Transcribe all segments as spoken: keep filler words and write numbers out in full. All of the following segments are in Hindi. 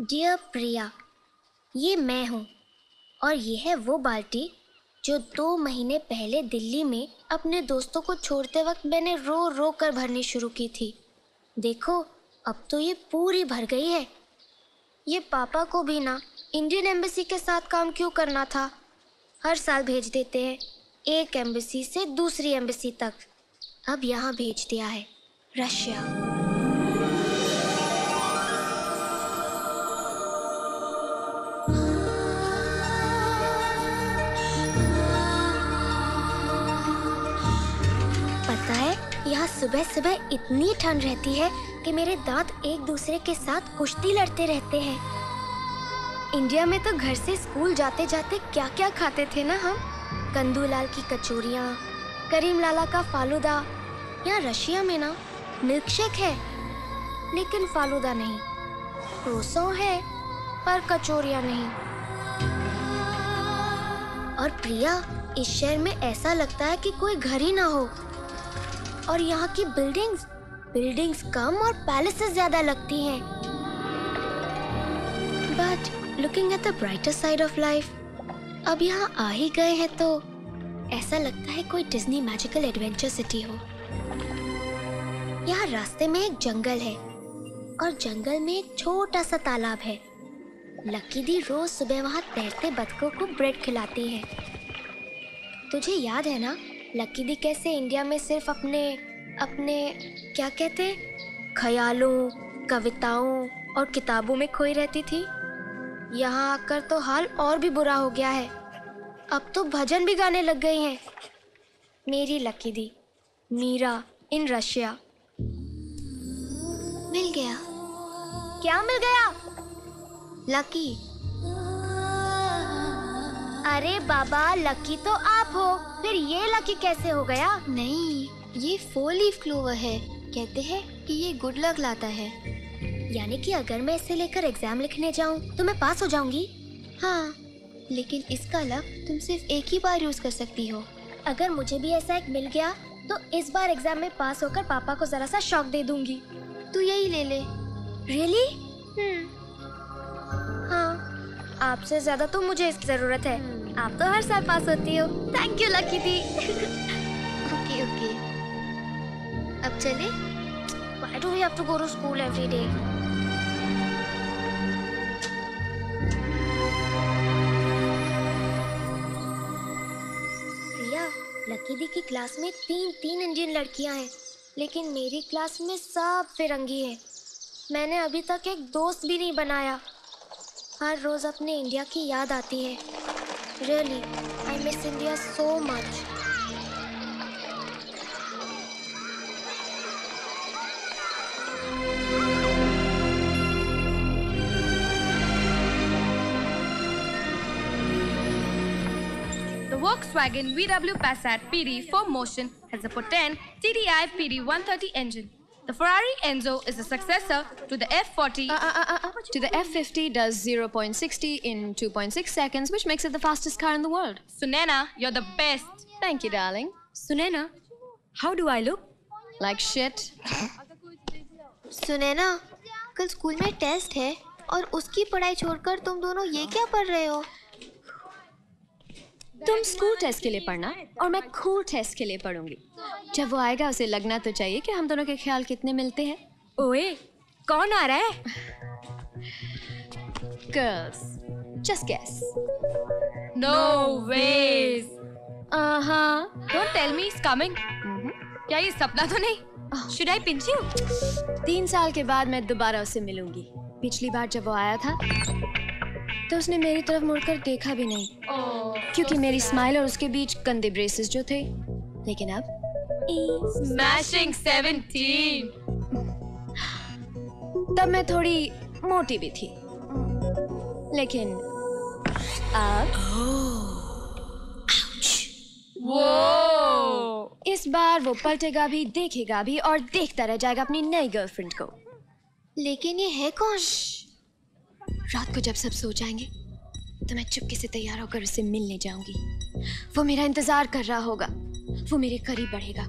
डियर प्रिया, ये मैं हूँ और ये है वो बाल्टी जो दो महीने पहले दिल्ली में अपने दोस्तों को छोड़ते वक्त मैंने रो रो कर भरनी शुरू की थी। देखो, अब तो ये पूरी भर गई है। ये पापा को भी ना इंडियन एम्बेसी के साथ काम क्यों करना था, हर साल भेज देते हैं एक एम्बेसी से दूसरी एम्बेसी तक। अब यहाँ भेज दिया है, रशिया। सुबह सुबह इतनी ठंड रहती है कि मेरे दांत एक दूसरे के साथ कुश्ती लड़ते रहते हैं। इंडिया में तो घर से स्कूल जाते जाते क्या क्या खाते थे ना हम, कंदूलाल की कचौरियाँ, करीम लाला का फालूदा। यहाँ रशिया में ना मिल्कशेक है लेकिन फालूदा नहीं, क्रोसो है पर कचौरियाँ नहीं। और प्रिया, इस शहर में ऐसा लगता है कि कोई घर ही ना हो। और यहाँ की बिल्डिंग्स बिल्डिंग्स कम और पैलेसेस ज्यादा लगती हैं। But looking at the brighter side of life, अब यहाँ आ ही गए हैं तो ऐसा लगता है कोई डिज्नी मैजिकल एडवेंचर सिटी हो। यहाँ रास्ते में एक जंगल है और जंगल में एक छोटा सा तालाब है। लकी दी रोज सुबह वहाँ तैरते बतखों को ब्रेड खिलाती है। तुझे याद है ना लकी दी कैसे इंडिया में सिर्फ अपने अपने क्या कहते ख्यालों, कविताओं और किताबों में खोई रहती थी। यहाँ आकर तो हाल और भी बुरा हो गया है, अब तो भजन भी गाने लग गई हैं। मेरी लकी दी, मीरा इन रशिया। मिल गया। क्या मिल गया? लकी। अरे बाबा, लकी तो आप हो, फिर ये लकी कैसे हो गया? नहीं, ये फोर लीफ क्लोवर है, कहते हैं कि ये गुड लक लाता है। यानी कि अगर मैं इसे लेकर एग्जाम लिखने जाऊँ तो मैं पास हो जाऊंगी? हाँ, लेकिन इसका लक तुम सिर्फ एक ही बार यूज कर सकती हो। अगर मुझे भी ऐसा एक मिल गया तो इस बार एग्जाम में पास होकर पापा को जरा सा शौक दे दूंगी। तू यही ले ले। रियली? हाँ, आपसे ज्यादा तो मुझे इसकी जरूरत है। आप तो हर साल पास होती हो। थैंक यू लकी दी। ओके ओके, अब चले। Why do we have to go to school every day? Priya, Lucky दी की क्लास में तीन तीन इंडियन लड़कियां हैं, लेकिन मेरी क्लास में सब फिरंगी हैं। मैंने अभी तक एक दोस्त भी नहीं बनाया। हर रोज अपने इंडिया की याद आती है। Really, I miss India so much. The Volkswagen V W Passat P D four motion has a potent T D I P D one thirty engine. The Ferrari Enzo is the successor to the F forty. Uh, uh, uh, uh, to the F fifty does zero point six zero in two point six seconds, which makes it the fastest car in the world. Sunaina, you're the best. Thank you, darling. Sunaina, how do I look? Like shit. Sunaina, कल स्कूल में टेस्ट है और उसकी पढ़ाई छोड़कर तुम दोनों ये क्या पढ़ रहे हो? तुम स्कूल टेस्ट के लिए पढ़ना और मैं कूल टेस्ट के लिए पढ़ूंगी। जब वो आएगा उसे लगना तो चाहिए कि हम दोनों के ख्याल कितने मिलते हैं। ओए, कौन आ रहा है? Girls, just guess. No ways. Uh huh. Don't tell me he's coming. क्या ये सपना तो नहीं? Should I pinch you? तीन साल के बाद मैं दोबारा उससे मिलूंगी। पिछली बार जब वो आया था तो उसने मेरी तरफ मुड़कर देखा भी नहीं, क्योंकि मेरी स्माइल और उसके बीच गंदे ब्रेसेस जो थे। लेकिन अब स्मैशिंग सेवेंटीन। तब मैं थोड़ी मोटी भी थी, लेकिन अब वो इस बार वो पलटेगा भी, देखेगा भी और देखता रह जाएगा अपनी नई गर्लफ्रेंड को। लेकिन ये है कौन? रात को जब सब सो जाएंगे तो मैं चुपके से तैयार होकर उससे मिलने जाऊंगी। वो मेरा इंतजार कर रहा होगा, वो मेरे करीब बढ़ेगा।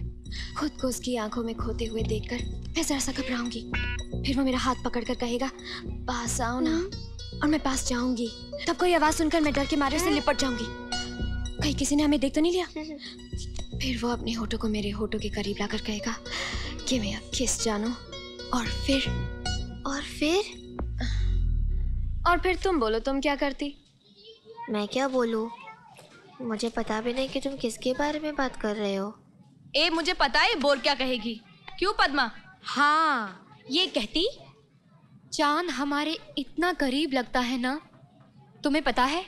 खुद को उसकी आंखों में खोते हुए देखकर मैं जरा सा घबराऊंगी। फिर वो मेरा हाथ पकड़कर कहेगा पास आओ ना, और मैं पास जाऊंगी। तब कोई आवाज सुनकर मैं डर के मारे से लिपट जाऊंगी, कहीं किसी ने हमें देख तो नहीं लिया। फिर वो अपने होठों को मेरे होठों के करीब लाकर कहेगा कि मैं अब किस जानो। और फिर और फिर और फिर तुम बोलो, तुम क्या करती? मैं क्या बोलूं? मुझे पता भी नहीं कि तुम किसके बारे में बात कर रहे हो। ए, मुझे पता है बोर क्या कहेगी। क्यों पद्मा? हाँ, ये कहती चांद हमारे इतना करीब लगता है ना। तुम्हें पता है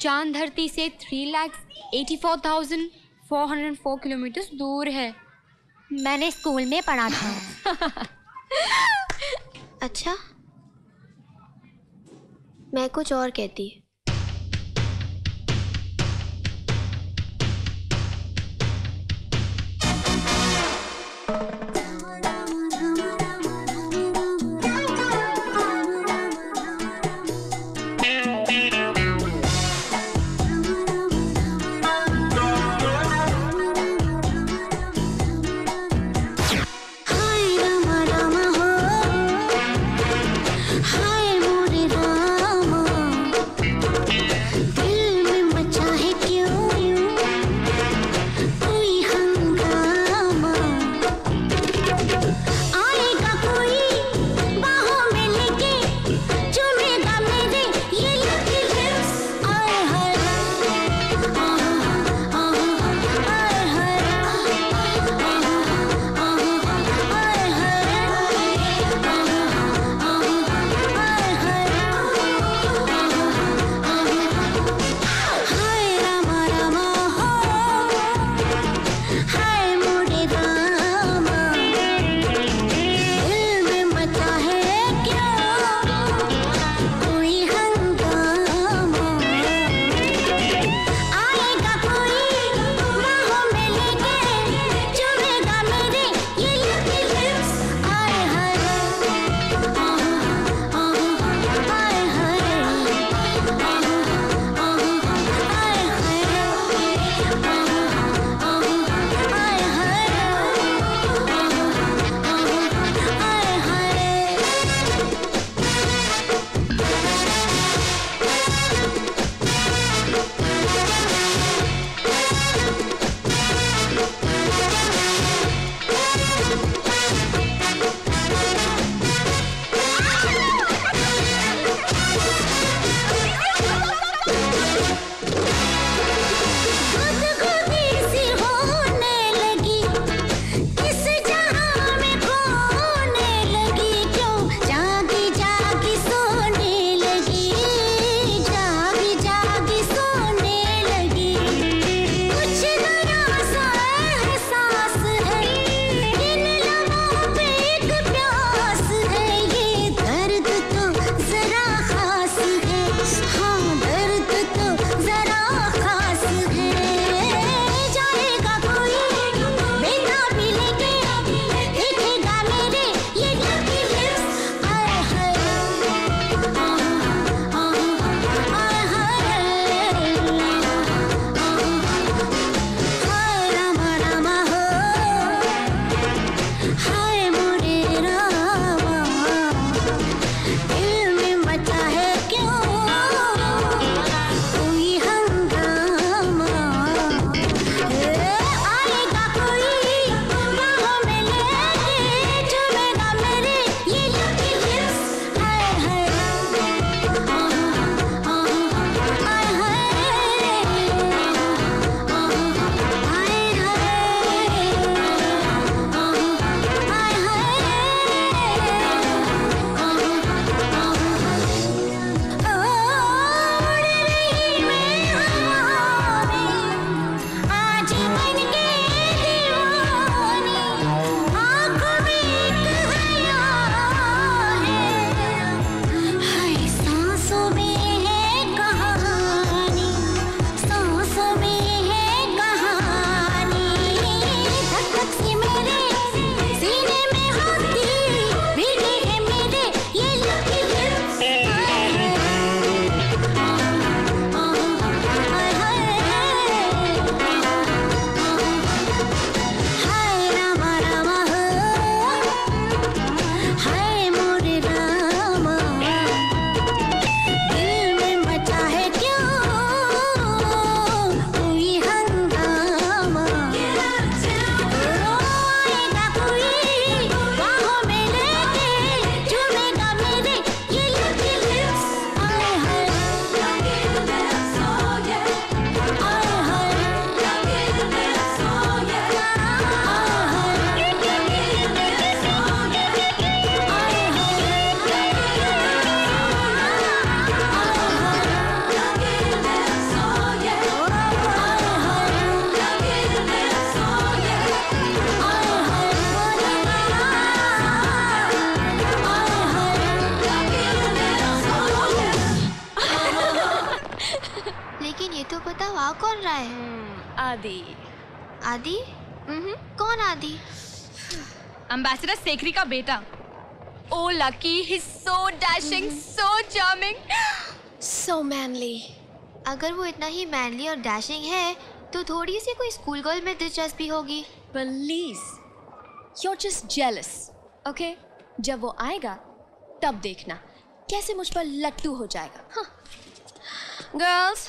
चांद धरती से three lakhs eighty four thousand four hundred four kilometre दूर है। मैंने स्कूल में पढ़ा था। अच्छा, मैं कुछ और कहती। आदि। आदि? हम्म। कौन आदि? एम्बेसडर सेकरी का बेटा। Oh Lucky, he's so dashing, mm-hmm. so charming, so manly. अगर वो इतना ही मैनली और डैशिंग है, तो थोड़ी सी कोई स्कूल गर्ल में दिलचस्पी होगी। Please, you're just jealous, okay? जब वो आएगा, तब देखना कैसे मुझ पर लट्टू हो जाएगा। हाँ। Girls,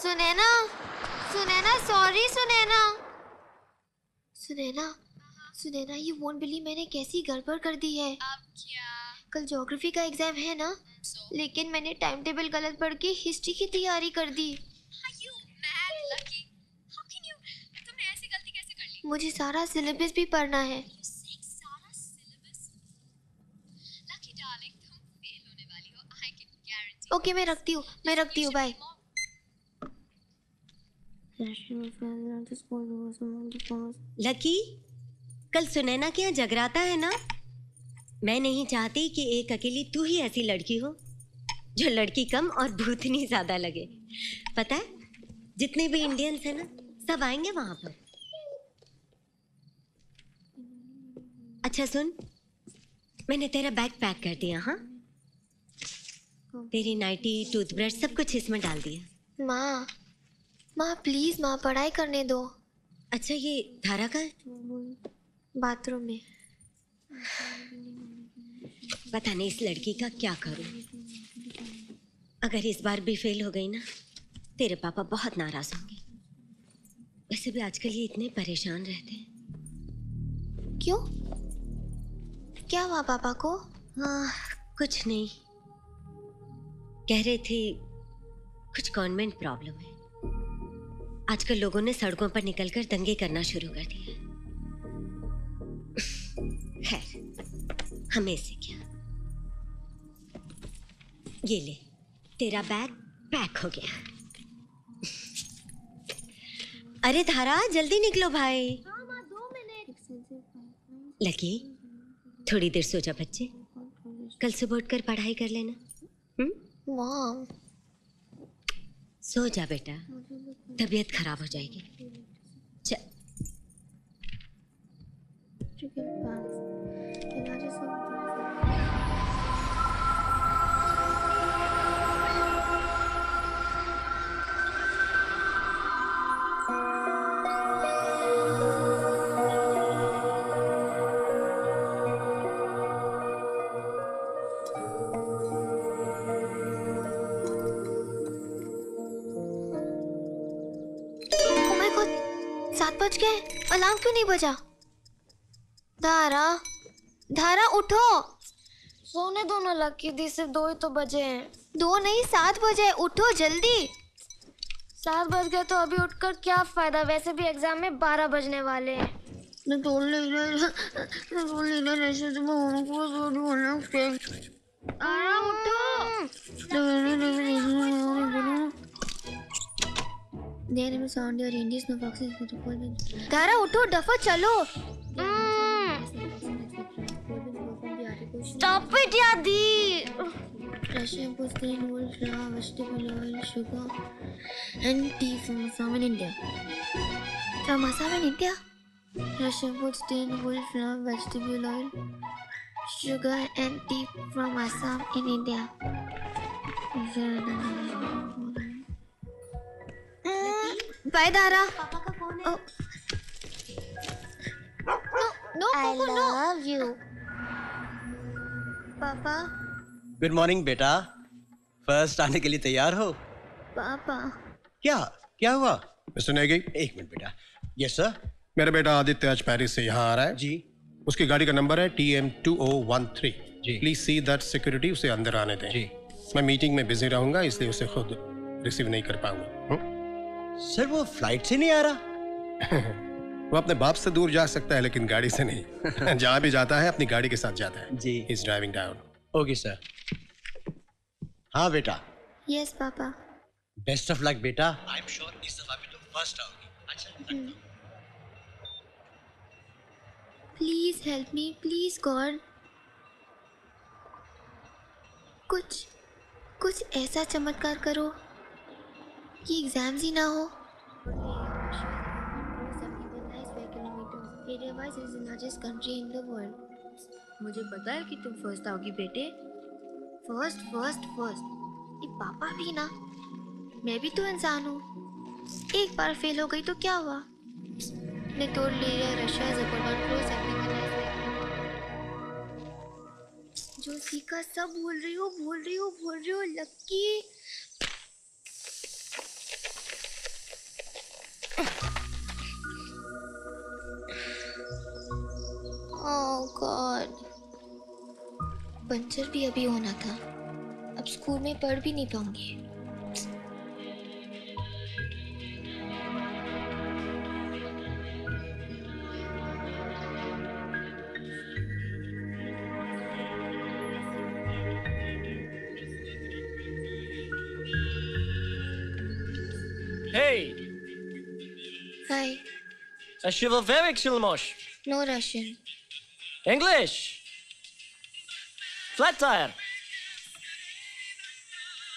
सुनैना, सुनैना, सॉरी सुनैना, सुनैना, सुनैना, ये won't believe मैंने कैसी गड़बड़ कर दी है। अब क्या? कल ज्योग्राफी का एग्जाम है ना, so, लेकिन मैंने टाइम टेबल गलत पढ़ के हिस्ट्री की तैयारी कर दी। You mad, Lucky? How can you? तुमने ऐसी गलती कैसे कर ली? मुझे सारा सिलेबस भी पढ़ना है। ओके okay, मैं रखती हूँ, मैं रखती हूँ, बाय। लकी, कल सुनैना के यहाँ जगराता है ना? मैं नहीं चाहती कि एक अकेली तू ही ऐसी लड़की हो, जो लड़की कम और भूतनी ज्यादा लगे। पता है, जितने भी इंडियंस हैं ना, सब आएंगे वहाँ पर। अच्छा सुन, मैंने तेरा बैग पैक कर दिया। हाँ, तेरी नाइटी, टूथब्रश, सब कुछ इसमें डाल दिया। माँ, माँ प्लीज, माँ पढ़ाई करने दो। अच्छा, ये धारा का बाथरूम में। पता नहीं इस लड़की का क्या करूं। अगर इस बार भी फेल हो गई ना, तेरे पापा बहुत नाराज होंगे। वैसे भी आजकल ये इतने परेशान रहते हैं। क्यों, क्या हुआ पापा को? हाँ, कुछ नहीं, कह रहे थे कुछ गवर्नमेंट प्रॉब्लम है। आजकल लोगों ने सड़कों पर निकलकर दंगे करना शुरू कर दिए। खैर, हमें इससे क्या। ये ले, तेरा बैग पैक हो गया। अरे धारा, जल्दी निकलो भाई। हाँ माँ, दो मिनट। लकी, थोड़ी देर सो जा बच्चे, कल सुबह उठकर पढ़ाई कर लेना। हम्म। माँ, सो जा बेटा, तबीयत खराब हो जाएगी। चल। बच गए, अलार्म क्यों नहीं बजा? धारा, धारा उठो। सोने दो ना लकी दी, सिर्फ दो ही तो बजे हैं। दो नहीं, सात बजे, उठो जल्दी। सात बज गए तो अभी उठकर क्या फायदा, वैसे भी एग्जाम में बारह बजने वाले हैं। देर में साउंड और इंडियन स्नोफॉक्सेस को तो बोल दे। धारा उठो, डफो चलो। स्टॉप इट यार दी। रशिया को तीन वोल्ट रहा, vegetable oil, sugar and tea from Assam and India. From Assam and India. Russia को तीन वोल्ट रहा, vegetable oil, sugar and tea from Assam and India. Bye Dhara. पापा का फोन है। No no Coco no. I love you. पापा। Good morning बेटा। First आने के लिए तैयार हो? पापा। क्या क्या हुआ? मिस्टर नेगी। एक मिनट बेटा। Yes sir। मेरा बेटा आदित्य आज पेरिस से यहाँ आ रहा है। जी। उसकी गाड़ी का नंबर है T M two O one three. जी। Please see that security, उसे अंदर आने दें। जी। मैं मीटिंग में बिजी रहूँगा, इसलिए उसे खुद रिसीव नहीं कर पाऊँगा। सर वो फ्लाइट से नहीं आ रहा। वो अपने बाप से दूर जा सकता है, लेकिन गाड़ी से नहीं। जहाँ भी जाता है अपनी गाड़ी के साथ जाता है। जी। He's driving down. Okay sir. हाँ बेटा। Yes पापा। Best of luck बेटा। I'm sure इस दफा भी तो फर्स्ट आओगी। अच्छा। Please help me, please God. कुछ कुछ ऐसा चमत्कार करो कि एग्जाम्स ही ना हो। मुझे पता है कि तुम फर्स्ट आओगी बेटे। फर्स्ट फर्स्ट फर्स्ट ये पापा भी ना, मैं भी तो इंसान हूँ। एक बार फेल हो गई तो क्या हुआ, ने तोड़ लिया रशिया क्लोज। जो सीखा सब भूल रही हो भूल रही हो भूल रही हो लक्की। ओह गॉड, पंचर भी अभी होना था, अब स्कूल में पढ़ भी नहीं पाऊंगी। Shiva very excellent. No Russian. English. Flat tire.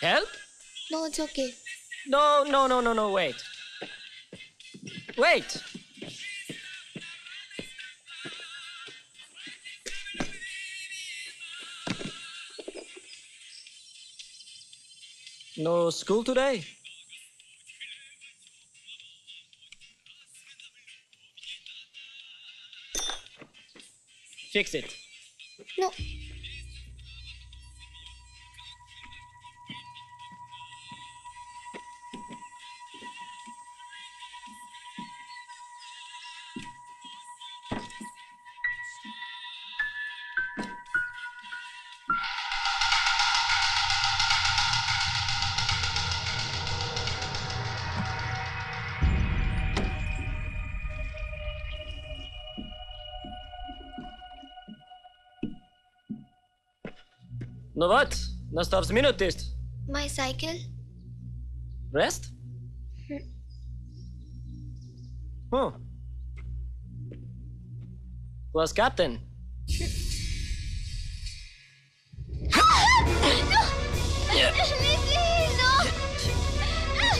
Help? No, it's okay. No, no, no, no, no. Wait. Wait. No school today. Fix it. No. No what? Nastav's minute test. My cycle. Rest? Hmm. Huh. Class captain. No! Yeah. Please, no! No! No!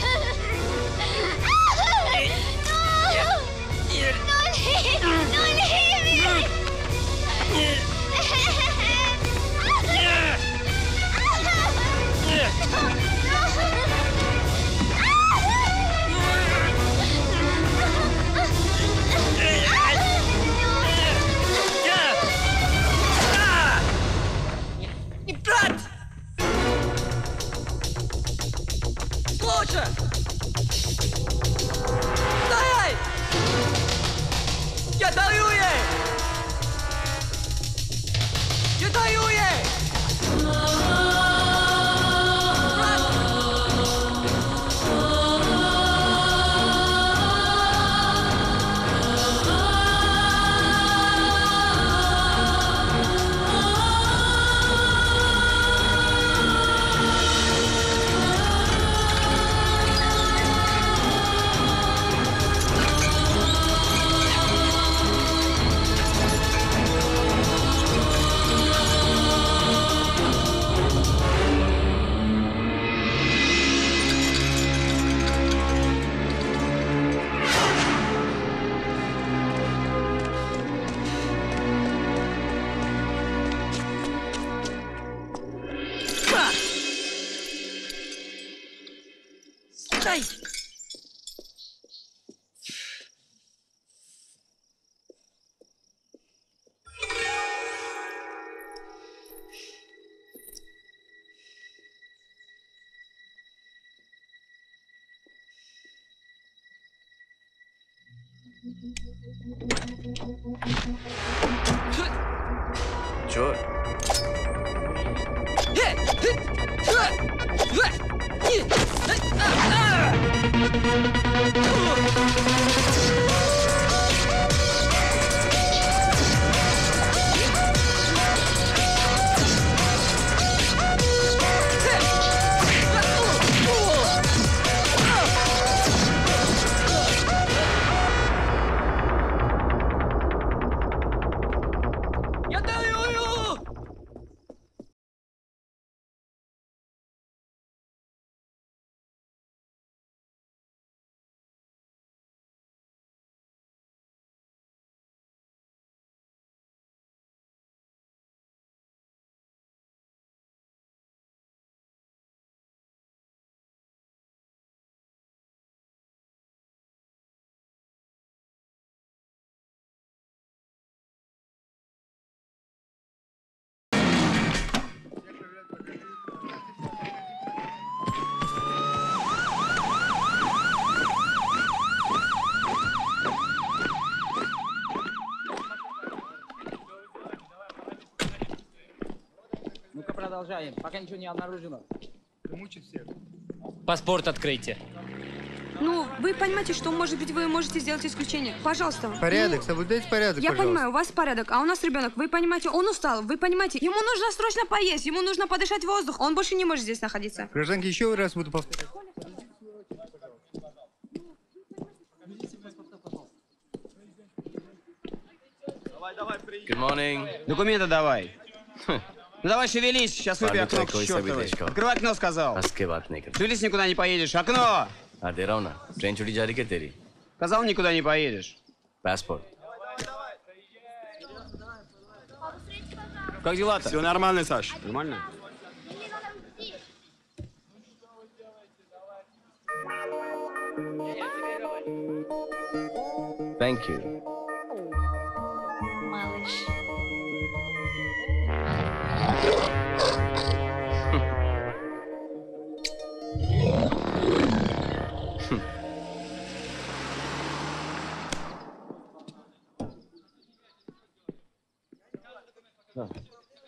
No! No! продолжаем, пока ничего не обнаружено. Мучи всех. Паспорт откройте. Ну, вы понимаете, что, может быть, вы можете сделать исключение. Пожалуйста. Порядок, ну, соблюдайте порядок, Я пожалуйста. понимаю, у вас порядок, а у нас ребенок, вы понимаете, он устал, вы понимаете, ему нужно срочно поесть, ему нужно подышать воздух, он больше не может здесь находиться. Гражданки, еще раз буду повторять. Good morning. Документы давай. Ну давай шевелись, сейчас выбей окно к чертовой. Открывай окно, сказал. Шевелись, никуда не поедешь. Окно! А деревна, रहा हूँ ना ट्रेन छुट्टी जा रही है तेरी сказал никуда не поедешь паспорт как дела-то все нормально Саш нормально thank you малыш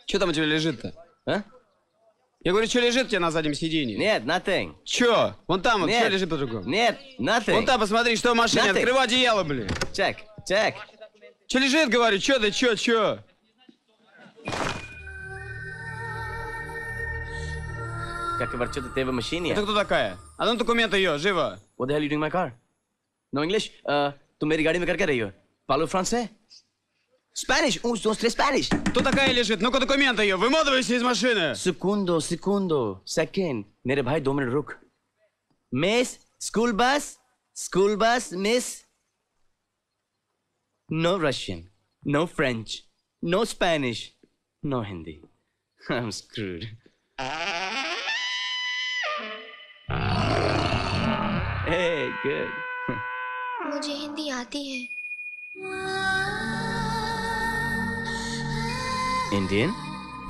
Что там у тебя лежит-то, а? Я говорю, что лежит у тебя на заднем сиденье? Нет, nothing. Че? Вон там вот что лежит по-другому? Нет, nothing. Вон там, посмотри, что в машине. Nothing. Открывай одеяло, блин. Check, check. Че лежит, говорю, че ты, че, че? Как говорю, что ты в машине? Это кто такая? А ну документ ее, живо. What the hell you doing in my car? No English? Uh, तुम मेरी गाड़ी में क्या कर रही हो? Follow France? Spanish, un, dos, tres, Spanish. Кто такая лежит? Ну-ка документы ее, выматывайся из машины. Секунду, секунду, second. मेरे भाई दो मिनट रुक. Miss, school bus, school bus, miss. No Russian, no French, no Spanish, no Hindi. I'm screwed. Hey, good. मुझे हिंदी आती है. Индиан?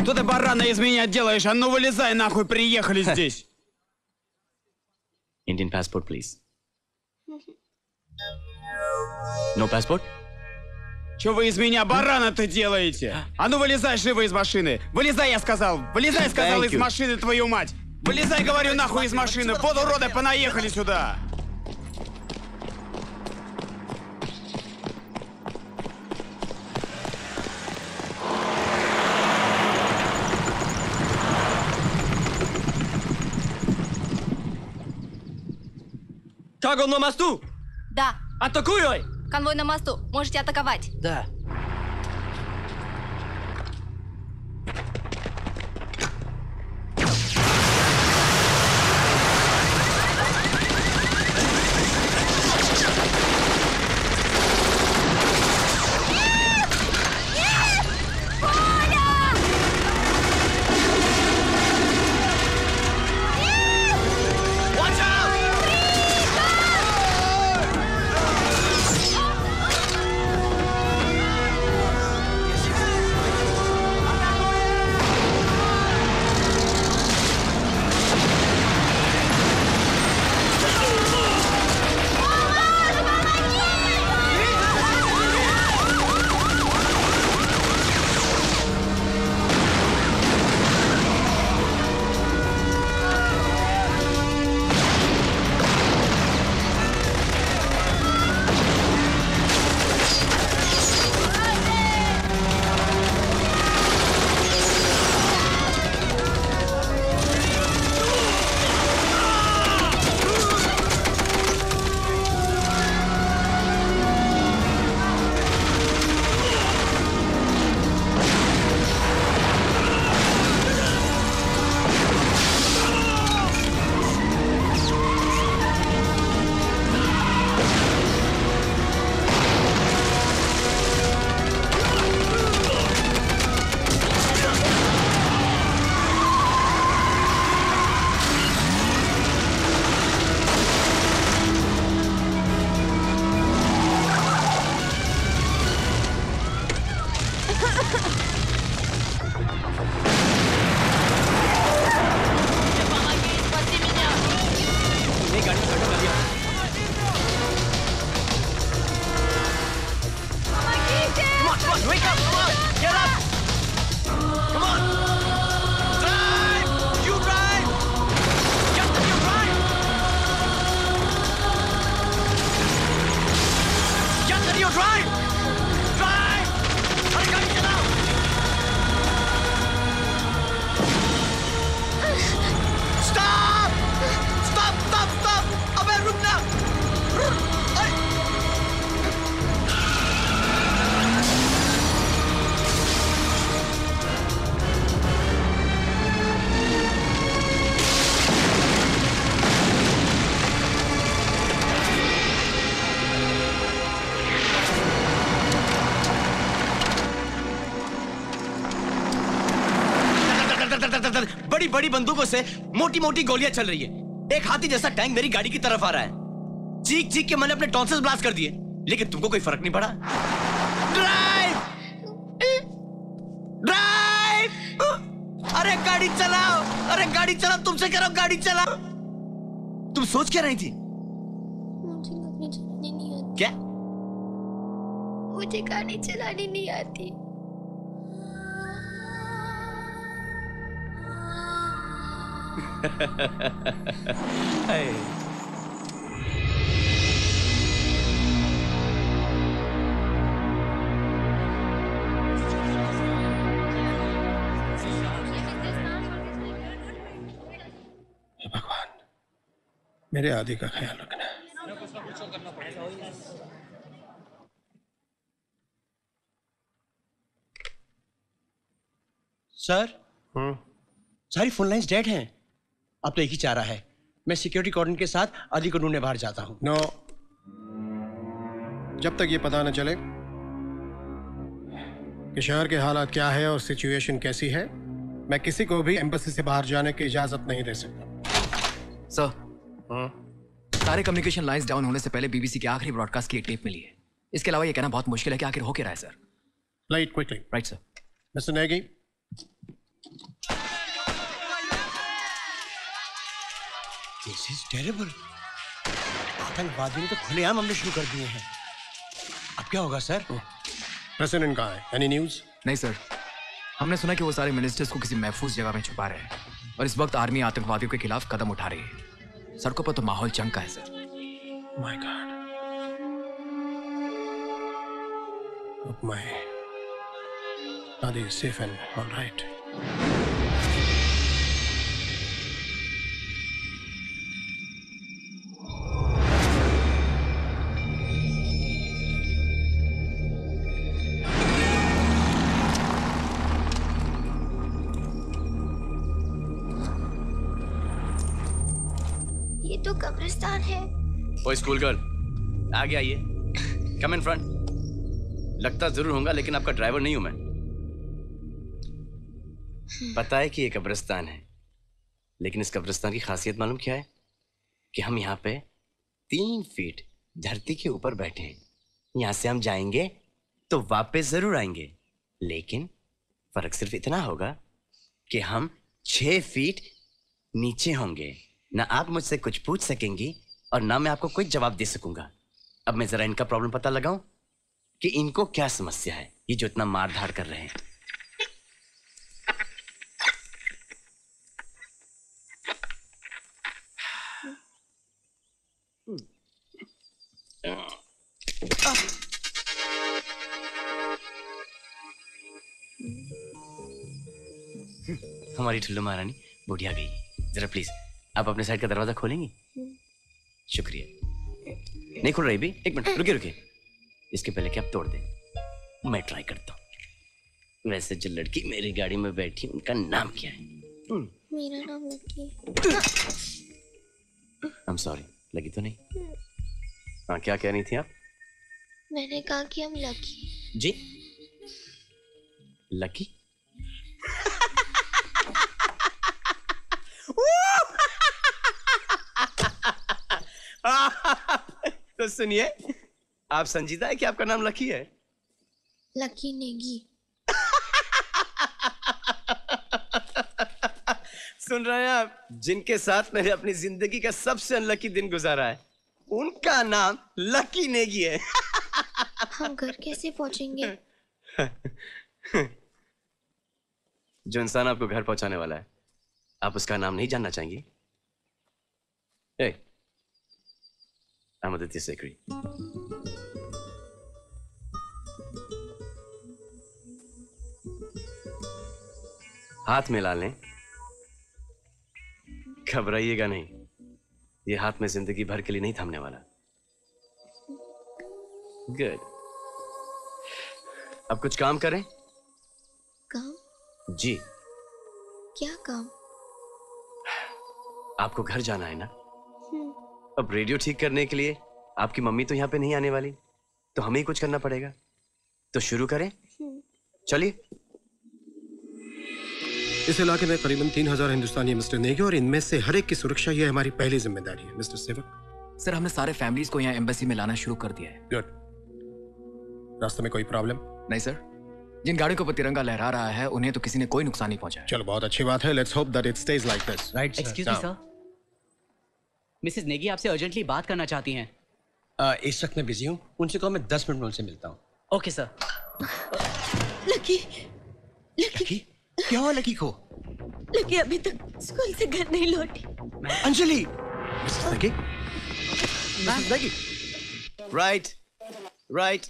Кто ты, барана, из меня делаешь? А ну вылезай, нахуй, приехали здесь. Indian passport, please. No passport? Че вы из меня, барана, ты делаете? А ну вылезай, живо из машины. Вылезай, я сказал. Вылезай, сказал, из машины, твою мать. Вылезай, говорю, нахуй, из машины. Вот, уроды, понаехали сюда. Шагом на мосту? Да. Атакуй! Конвой на мосту. Можете атаковать. Да. बड़ी बड़ी बंदूकों से मोटी मोटी गोलियां चल रही है। एक हाथी जैसा टैंक मेरी गाड़ी की तरफ आ रहा है। चीख चीख के मैंने अपने टॉन्सिल्स ब्लास्ट कर दिए, लेकिन तुमको कोई फर्क नहीं पड़ा। ड्राइव ड्राइव, अरे गाड़ी चलाओ, अरे गाड़ी चलाओ, तुमसे कह रहा हूं गाड़ी चलाओ। तुम सोच क्या रही थी? क्या मुझे गाड़ी चलानी नहीं आती। भगवान, मेरे आदि का ख्याल रखना। सर, हम्म, सारी फोन लाइन्स डेड हैं। अब तो एक ही चारा है, मैं सिक्योरिटी कॉर्डन के साथ आदि को ढूंढने बाहर जाता हूं। नो, जब तक ये पता न चले कि शहर के हालात क्या है और सिचुएशन कैसी है, मैं किसी को भी एम्बेसी से बाहर जाने की इजाजत नहीं दे सकता। सर, हाँ? सारे कम्युनिकेशन लाइन्स डाउन होने से पहले बीबीसी के आखिरी ब्रॉडकास्ट की एक टेप मिली है। इसके अलावा ये कहना बहुत मुश्किल है कि आखिर हो क्या रहा है। Sir, light quickly. Right sir. Mister Negi, This is terrible. आतंकवादियों ने तो खुलेआम हमले शुरू कर दिए हैं। अब क्या होगा सर? प्रेसिडेंट कहाँ है? Any news? नहीं सर, हमने सुना कि वो सारे मिनिस्टर्स को किसी महफूज जगह में छुपा रहे हैं और इस वक्त आर्मी आतंकवादियों के खिलाफ कदम उठा रही है। सड़कों पर तो माहौल जंग का है sir. My God. Hope my daddy is safe and all right. Oh school girl, आगे आइए। Come in front. लगता जरूर होगा लेकिन आपका ड्राइवर नहीं हूं मैं। पता है कि ये कब्रिस्तान है, लेकिन इस कब्रिस्तान की खासियत मालूम क्या है? कि हम यहाँ पे तीन फीट धरती के ऊपर बैठे हैं। यहाँ से हम जाएंगे तो वापस जरूर आएंगे, लेकिन फर्क सिर्फ इतना होगा कि हम छः फीट नीचे होंगे। ना आप मुझसे कुछ पूछ सकेंगी और ना मैं आपको कोई जवाब दे सकूंगा। अब मैं जरा इनका प्रॉब्लम पता लगाऊं कि इनको क्या समस्या है, ये जो इतना मार धाड़ कर रहे हैं। हमारी ठुल्लू महारानी बुढ़िया गई। जरा प्लीज आप अपने साइड का दरवाजा खोलेंगी? शुक्रिया। नहीं खुल रही भी? एक मिनट रुकिए रुकिए, इसके पहले कि आप तोड़ दें, मैं ट्राई करता हूँ। वैसे जो लड़की मेरी गाड़ी में बैठी, उनका नाम क्या है? मेरा नाम लकी। I'm sorry, लगी तो नहीं। हाँ, क्या कह रही थी आप? मैंने कहा कि हम लकी। जी लकी। तो सुनिए, आप संजीदा है कि आपका नाम लकी है? लकी नेगी। सुन रहे हैं आप, जिनके साथ मैंने अपनी जिंदगी का सबसे अनलकी दिन गुजारा है, उनका नाम लकी नेगी है। हम घर कैसे पहुंचेंगे? जो इंसान आपको घर पहुंचाने वाला है, आप उसका नाम नहीं जानना चाहेंगी? ए, I'm Aditya Sekri. हाथ मिला लें, घबराइएगा नहीं। ये हाथ में जिंदगी भर के लिए नहीं थमने वाला। गुड। अब कुछ काम करें। काम? जी। क्या काम? आपको घर जाना है ना? अब रेडियो ठीक करने के लिए आपकी मम्मी तो यहाँ पे नहीं आने वाली, तो हमें ही कुछ करना पड़ेगा। तो शुरू करें, चलिए। इस इलाके में करीबन तीन हजार हिंदुस्तानी है मिस्टर नेगी, और इनमें से हर एक की सुरक्षा यह हमारी पहली जिम्मेदारी है। मिस्टर सेवक सर, हमने सारे फैमिलीज को यहाँ एम्बेसी में लाना शुरू कर दिया है। गुड। रास्ते में कोई प्रॉब्लम नहीं सर? जिन गाड़ियों को तिरंगा लहरा रहा है उन्हें तो किसी ने कोई नुकसान नहीं पहुंचा। चलो बहुत अच्छी बात है। Let's hope that it stage like this. Right sir. Excuse me sir, Mrs Negi आपसे अर्जेंटली बात करना चाहती हैं। uh, इस वक्त मैं बिजी हूं, उनसे कहो मैं दस मिनट में उनसे मिलता हूं। Okay sir. लकी लकी क्या हुआ? लकी को लकी अभी तक स्कूल से घर नहीं लौटी। Anjali Mrs Negi Mrs Negi right right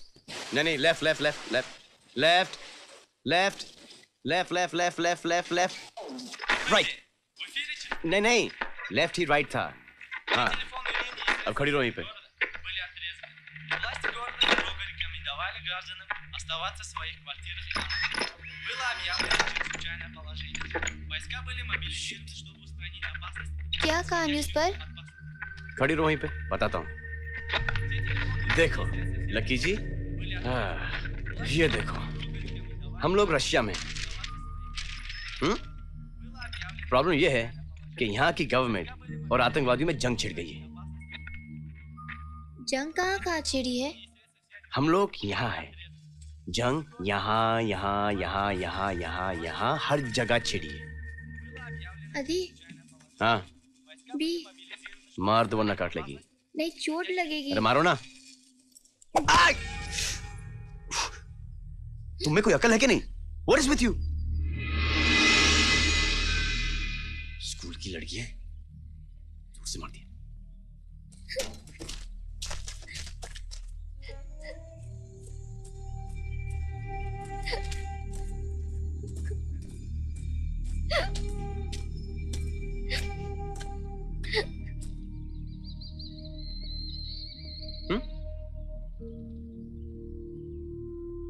नहीं नहीं left left left left left left left left left left left left right. नहीं नहीं लेफ्ट ही राइट था। हाँ अब खड़ी रहो यहीं पे। क्या कहा न्यूज़ पर? खड़ी रहो यहीं पे, बताता हूँ। देखो लकी जी, हाँ ये देखो हम लोग रशिया में। प्रॉब्लम ये है कि यहाँ की गवर्नमेंट और आतंकवादियों में जंग छिड़ गई है। जंग कहाँ कहाँ छिड़ी है? हम लोग यहाँ है, जंग यहाँ यहाँ यहाँ यहाँ यहाँ यहाँ हर जगह छिड़ी है। अदी हाँ बी मार दो वरना काट लेगी। नहीं चोट लगेगी। अरे मारो ना। आग! तुम्हें कोई अकल है कि नहीं? What is with you? School की लड़की है, दूर से मार दिया।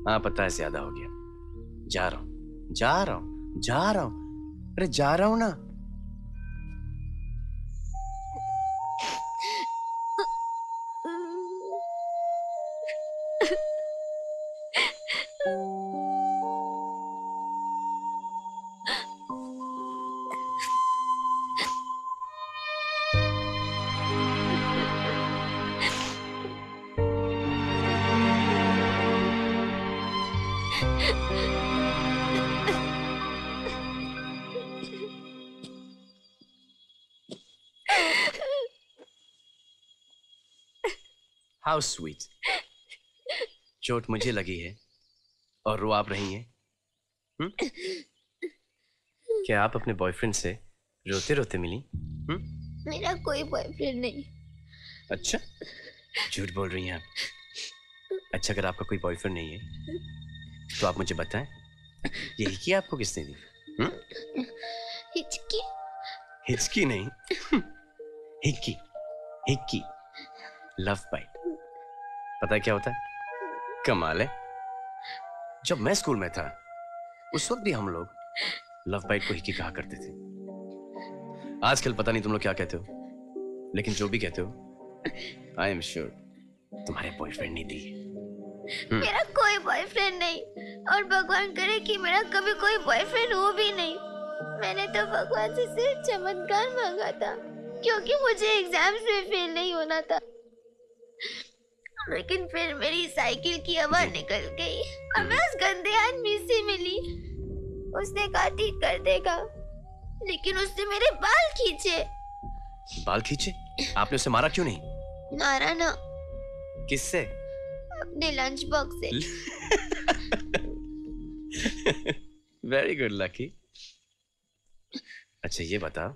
हाँ पता है ज्यादा हो गया। जा रहा हूं जा रहा हूं जा रहा हूं। अरे जा रहा हूं ना। How sweet. चोट मुझे लगी है और रो आप रही हैं। हुँ? क्या आप अपने बॉयफ्रेंड से रोते रोते मिली? हुँ? मेरा कोई बॉयफ्रेंड नहीं। अच्छा झूठ बोल रही हैं आप। अच्छा अगर आपका कोई बॉयफ्रेंड नहीं है तो आप मुझे बताएं ये हिचकी आपको किसने दी? हुँ? हिचकी हिचकी नहीं हिक्की हिक्की लव बाइट। पता है क्या होता है? कमाल है। जब मैं स्कूल में था उस वक्त भी हम लोग लव बाइट को हिक्की कहा करते थे। आजकल पता नहीं तुम लोग क्या कहते हो, लेकिन जो भी कहते हो आई एम श्योर तुम्हारे बॉयफ्रेंड ने दी। मेरा कोई बॉयफ्रेंड नहीं और भगवान करे कि मेरा कभी कोई बॉयफ्रेंड हो भी नहीं। मैंने तो भगवान से सिर्फ चमत्कार मांगा था क्योंकि मुझे एग्जाम्स में फेल नहीं होना था, लेकिन फिर मेरी साइकिल की हवा निकल गई और मैं उस गंदे आदमी से मिली। उसने कहा ठीक कर देगा, लेकिन उसने मेरे बाल खींचे। बाल खींचे? आपने उसे मारा क्यों नहीं? मारा ना। किससे? अपने लंच बॉक्स से। Very good Lucky. अच्छा ये बताओ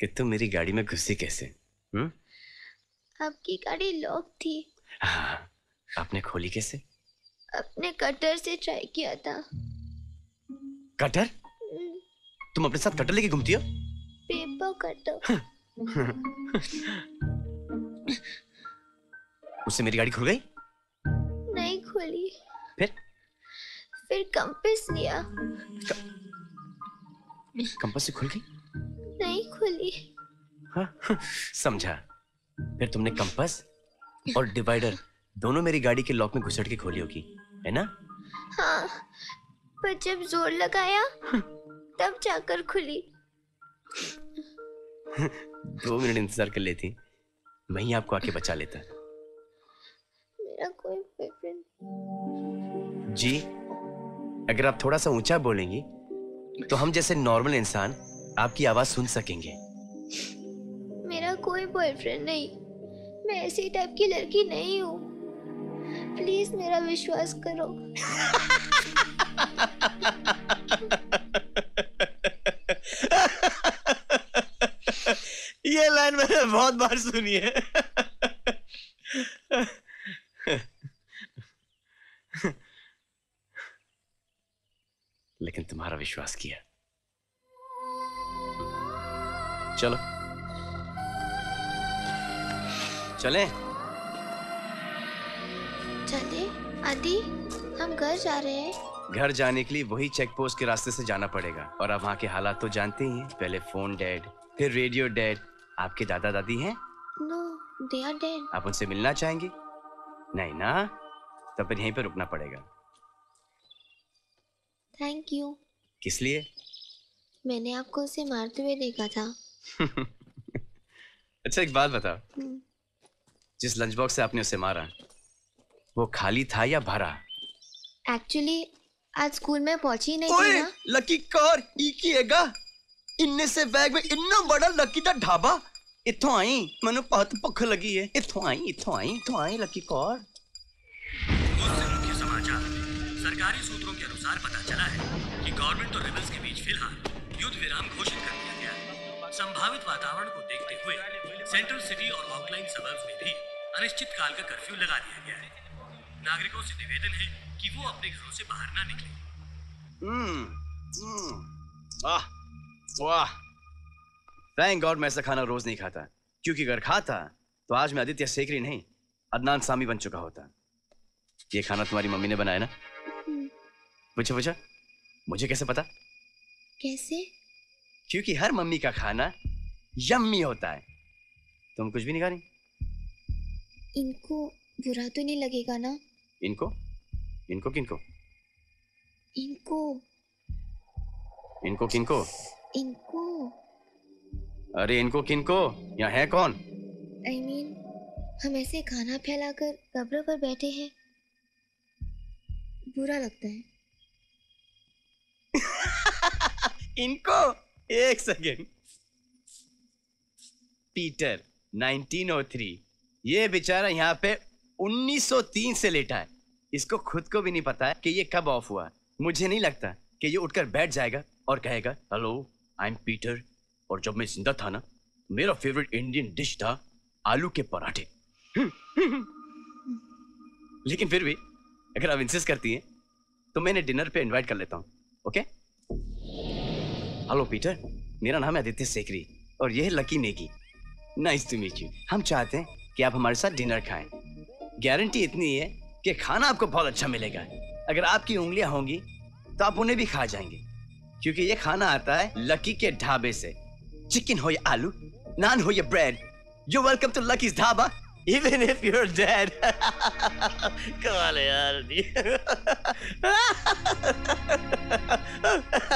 कि तुम मेरी गाड़ी में घुसी कैसे? हुँ? आपकी गाड़ी लॉक थी। हाँ, आपने खोली कैसे? अपने कटर से ट्राई किया था। कटर? तुम अपने साथ कटर लेके घूमती हो? Paper cutter. उससे मेरी गाड़ी खुल गई? नहीं खुली। फिर? फिर कंपास लिया। कंपास से खुल गई? नहीं खुली। हाँ समझा। फिर तुमने कंपास और डिवाइडर दोनों मेरी गाड़ी के लॉक में घुसड़ के खोली होगी, है ना? हाँ, पर जब जोर लगाया तब जाकर खुली। दो मिनट इंतजार कर लेती, वहीं आपको आके बचा लेता। मेरा कोई बॉयफ्रेंड। जी, अगर आप थोड़ा सा ऊंचा बोलेंगी तो हम जैसे नॉर्मल इंसान आपकी आवाज सुन सकेंगे। मेरा कोई बॉयफ्रेंड नहीं, मैं ऐसी टाइप की लड़की नहीं हूँ, प्लीज मेरा विश्वास करो। ये लाइन मैंने बहुत बार सुनी है। लेकिन तुम्हारा विश्वास किया। चलो चले चले आदि, हम घर जा रहे हैं। घर जाने के लिए वही चेक पोस्ट के रास्ते से जाना पड़ेगा और अब वहाँ के हालात तो जानते ही हैं। पहले फोन डेड, फिर रेडियो डेड। आपके दादा दादी हैं? No, they are dead. आप उनसे मिलना चाहेंगे? नहीं ना, तो फिर यहीं पर रुकना पड़ेगा। Thank you. किस लिए? मैंने आपको उसे मारते हुए देखा था। अच्छा एक बात बताओ, जिस लंच बॉक्स से आपने उसे मारा वो खाली था या भरा? एक्चुअली आज स्कूल में पहुंची नहीं थी ना। लकी कार ई कीएगा इनने से बैग में इतना बड़ा लकी दा ढाबा इथों आई मनु बहुत भूख लगी है। इथों आई इथों आई इथों आई लकी कार। मुख्य समाचार, सरकारी सूत्रों के अनुसार पता चला है कि गवर्नमेंट और रिबल्स के बीच फिलहाल युद्ध विराम घोषित कर दिया गया है। संभावित वातावरण को देखते हुए सेंट्रल सिटी और आउटलाइन सबर्ब्स में भी अनिश्चित काल का कर्फ्यू लगा दिया गया है। नागरिकों से निवेदन है कि वो अपने घरों से बाहर ना निकलें। हम्म, हम्म, वाह, वाह। थैंक गॉड मैं ऐसा खाना रोज नहीं खाता, क्योंकि अगर खाता तो आज मैं आदित्य सेकरी नहीं अदनान सामी बन चुका होता। ये खाना तुम्हारी मम्मी ने बनाया ना? पूछो पूछो। मुझे कैसे पता? कैसे? क्योंकि हर मम्मी का खाना यम्मी होता है। तुम कुछ भी नहीं खा रही। इनको बुरा तो नहीं लगेगा ना? इनको? इनको किनको? इनको इनको किनको? इनको। अरे इनको किनको? यहाँ है कौन? आई मीन हम ऐसे खाना फैलाकर कब्रों पर बैठे हैं, बुरा लगता है। इनको एक second. Peter nineteen O three, ये बेचारा यहाँ पे उन्नीस सौ तीन से लेटा है। इसको खुद को भी नहीं पता है कि ये कब ऑफ हुआ। मुझे नहीं लगता कि ये उठकर बैठ जाएगा और कहेगा हेलो आई एम पीटर, और जब मैं जिंदा था ना मेरा फेवरेट इंडियन डिश था आलू के पराठे। लेकिन फिर भी अगर आप इंसिस्ट करती हैं तो मैंने डिनर पे इनवाइट कर लेता हूँ। ओके हेलो पीटर, मेरा नाम है आदित्य सेकरी और यह है Lucky Negi. Nice to meet you. हम चाहते हैं कि आप हमारे साथ डिनर खाएं। गारंटी इतनी है कि खाना आपको बहुत अच्छा मिलेगा। अगर आपकी उंगलियां होंगी तो आप उन्हें भी खा जाएंगे, क्योंकि ये खाना आता है लकी के ढाबे से। चिकन हो या आलू, नान हो या bread, you welcome to Lucky's dhaba even if you are dead. कमाल है यार।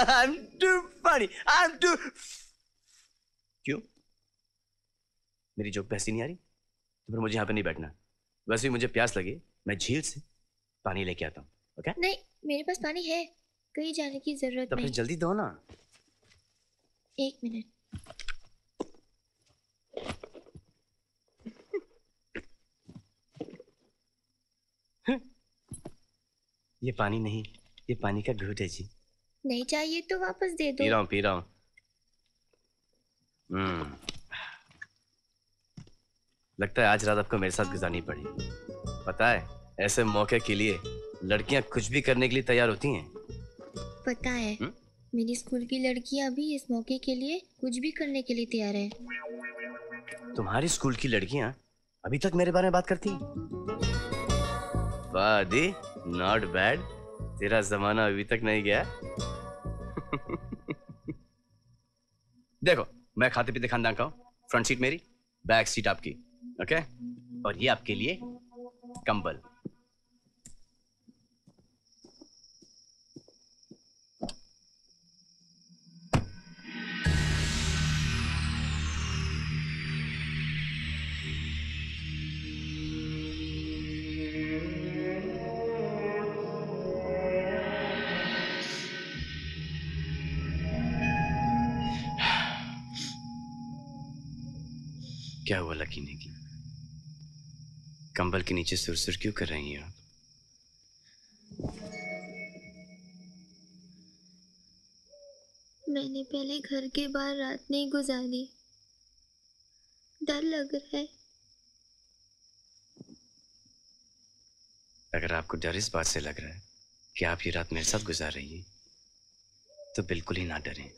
I am too funny, I am too. क्यों मेरी जोक पे हंसी नहीं आ रही? तो फिर मुझे यहाँ पे नहीं बैठना। वैसे भी मुझे प्यास लगी, मैं झील से पानी लेके आता हूँ। ओके? नहीं, मेरे पास पानी है, कहीं जाने की जरूरत तो नहीं। फिर जल्दी दो ना। एक मिनट। ये पानी नहीं, ये पानी का घूंट है जी। नहीं चाहिए तो वापस दे दो। पी रहा हूँ पी रहा हूँ। हम्म, लगता है आज रात आपको मेरे साथ गुजारनी पड़ेगी। पता है ऐसे मौके के लिए लड़कियां कुछ भी करने के लिए तैयार होती हैं। पता है हुँ? मेरी स्कूल की लड़कियां भी इस मौके के लिए कुछ भी करने के लिए तैयार हैं। तुम्हारी स्कूल की लड़कियां अभी तक मेरे बारे में बात करती हैं। वादी नॉट बैड, तेरा जमाना अभी तक नहीं गया। देखो मैं खाते पीते खानदान का हूँ। फ्रंट सीट मेरी, बैक सीट आपकी। Okay okay? और ये आपके लिए कंबल। क्या हुआ लकी नेगी? कंबल के नीचे सुरसुर क्यों कर रही हैं आप? मैंने पहले घर के बाहर रात नहीं गुजारी, डर लग रहा है। अगर आपको डर इस बात से लग रहा है कि आप ये रात मेरे साथ गुजार रही हैं, तो बिल्कुल ही ना डरें,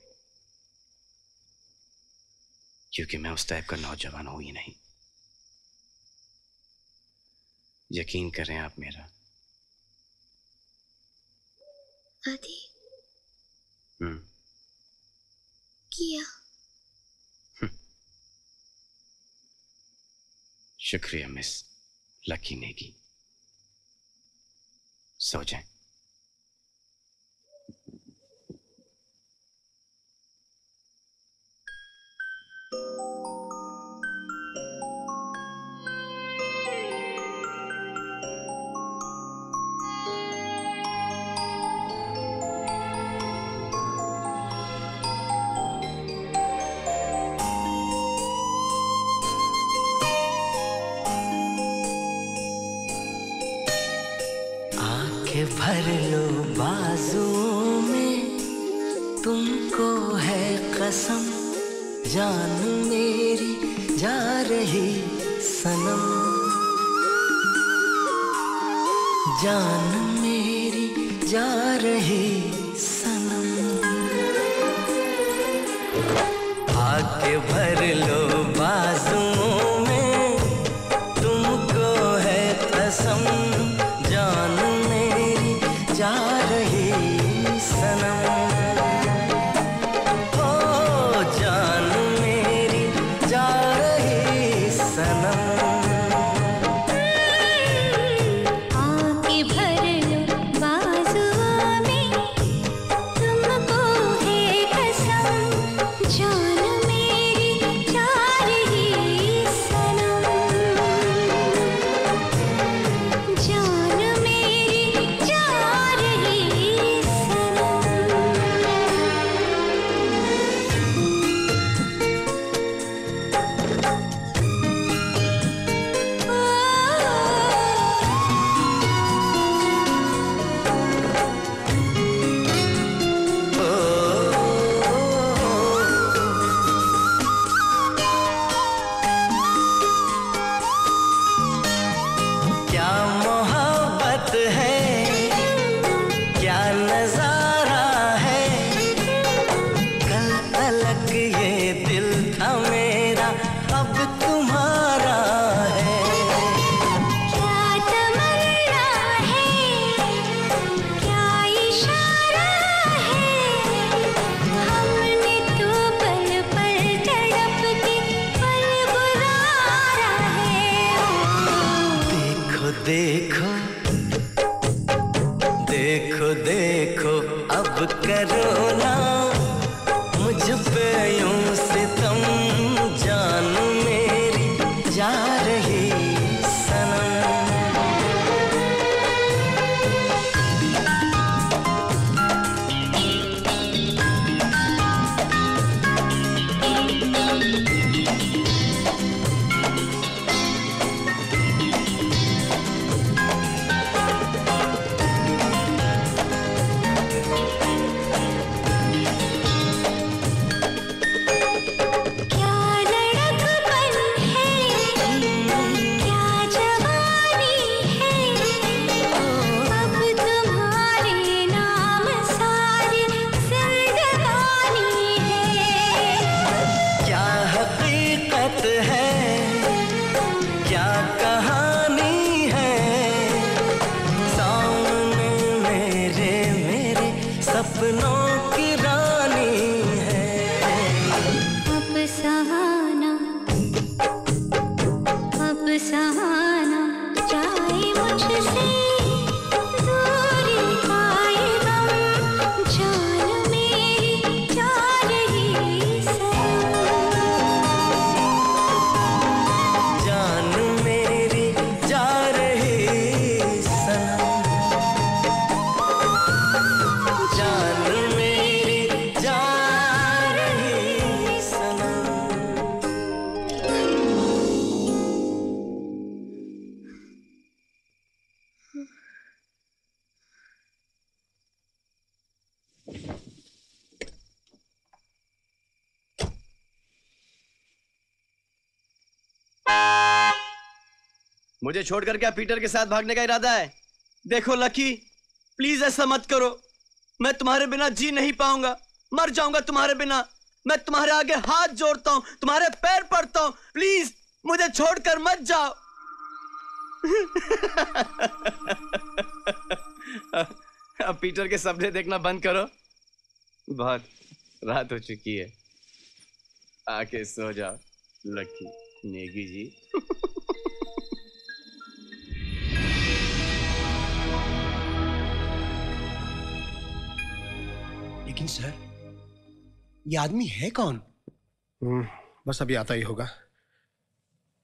क्योंकि मैं उस टाइप का नौजवान हूं ही नहीं। यकीन करें आप मेरा। आदि हम्म किया हम्म। शुक्रिया मिस लकी नेगी। सो जाएं। भर लो बाजुओं में, तुमको है कसम, जान मेरी जा रही सनम, जान मेरी जा रही सनम। आके भर लो बाजुओं में, तुमको है कसम, जान जा रही सनम। मुझे छोड़कर क्या पीटर के साथ भागने का इरादा है? देखो लकी, प्लीज ऐसा मत करो, मैं तुम्हारे बिना जी नहीं पाऊंगा, मर जाऊंगा तुम्हारे बिना। मैं तुम्हारे आगे हाथ जोड़ता हूँ, तुम्हारे पैर पड़ता हूँ, प्लीज मुझे छोड़कर मत जाओ। अब पीटर के सपने देखना बंद करो, बहुत रात हो चुकी है, आके सो जाओ लकी नेगी जी। लेकिन सर, ये आदमी है कौन? बस अभी आता ही होगा,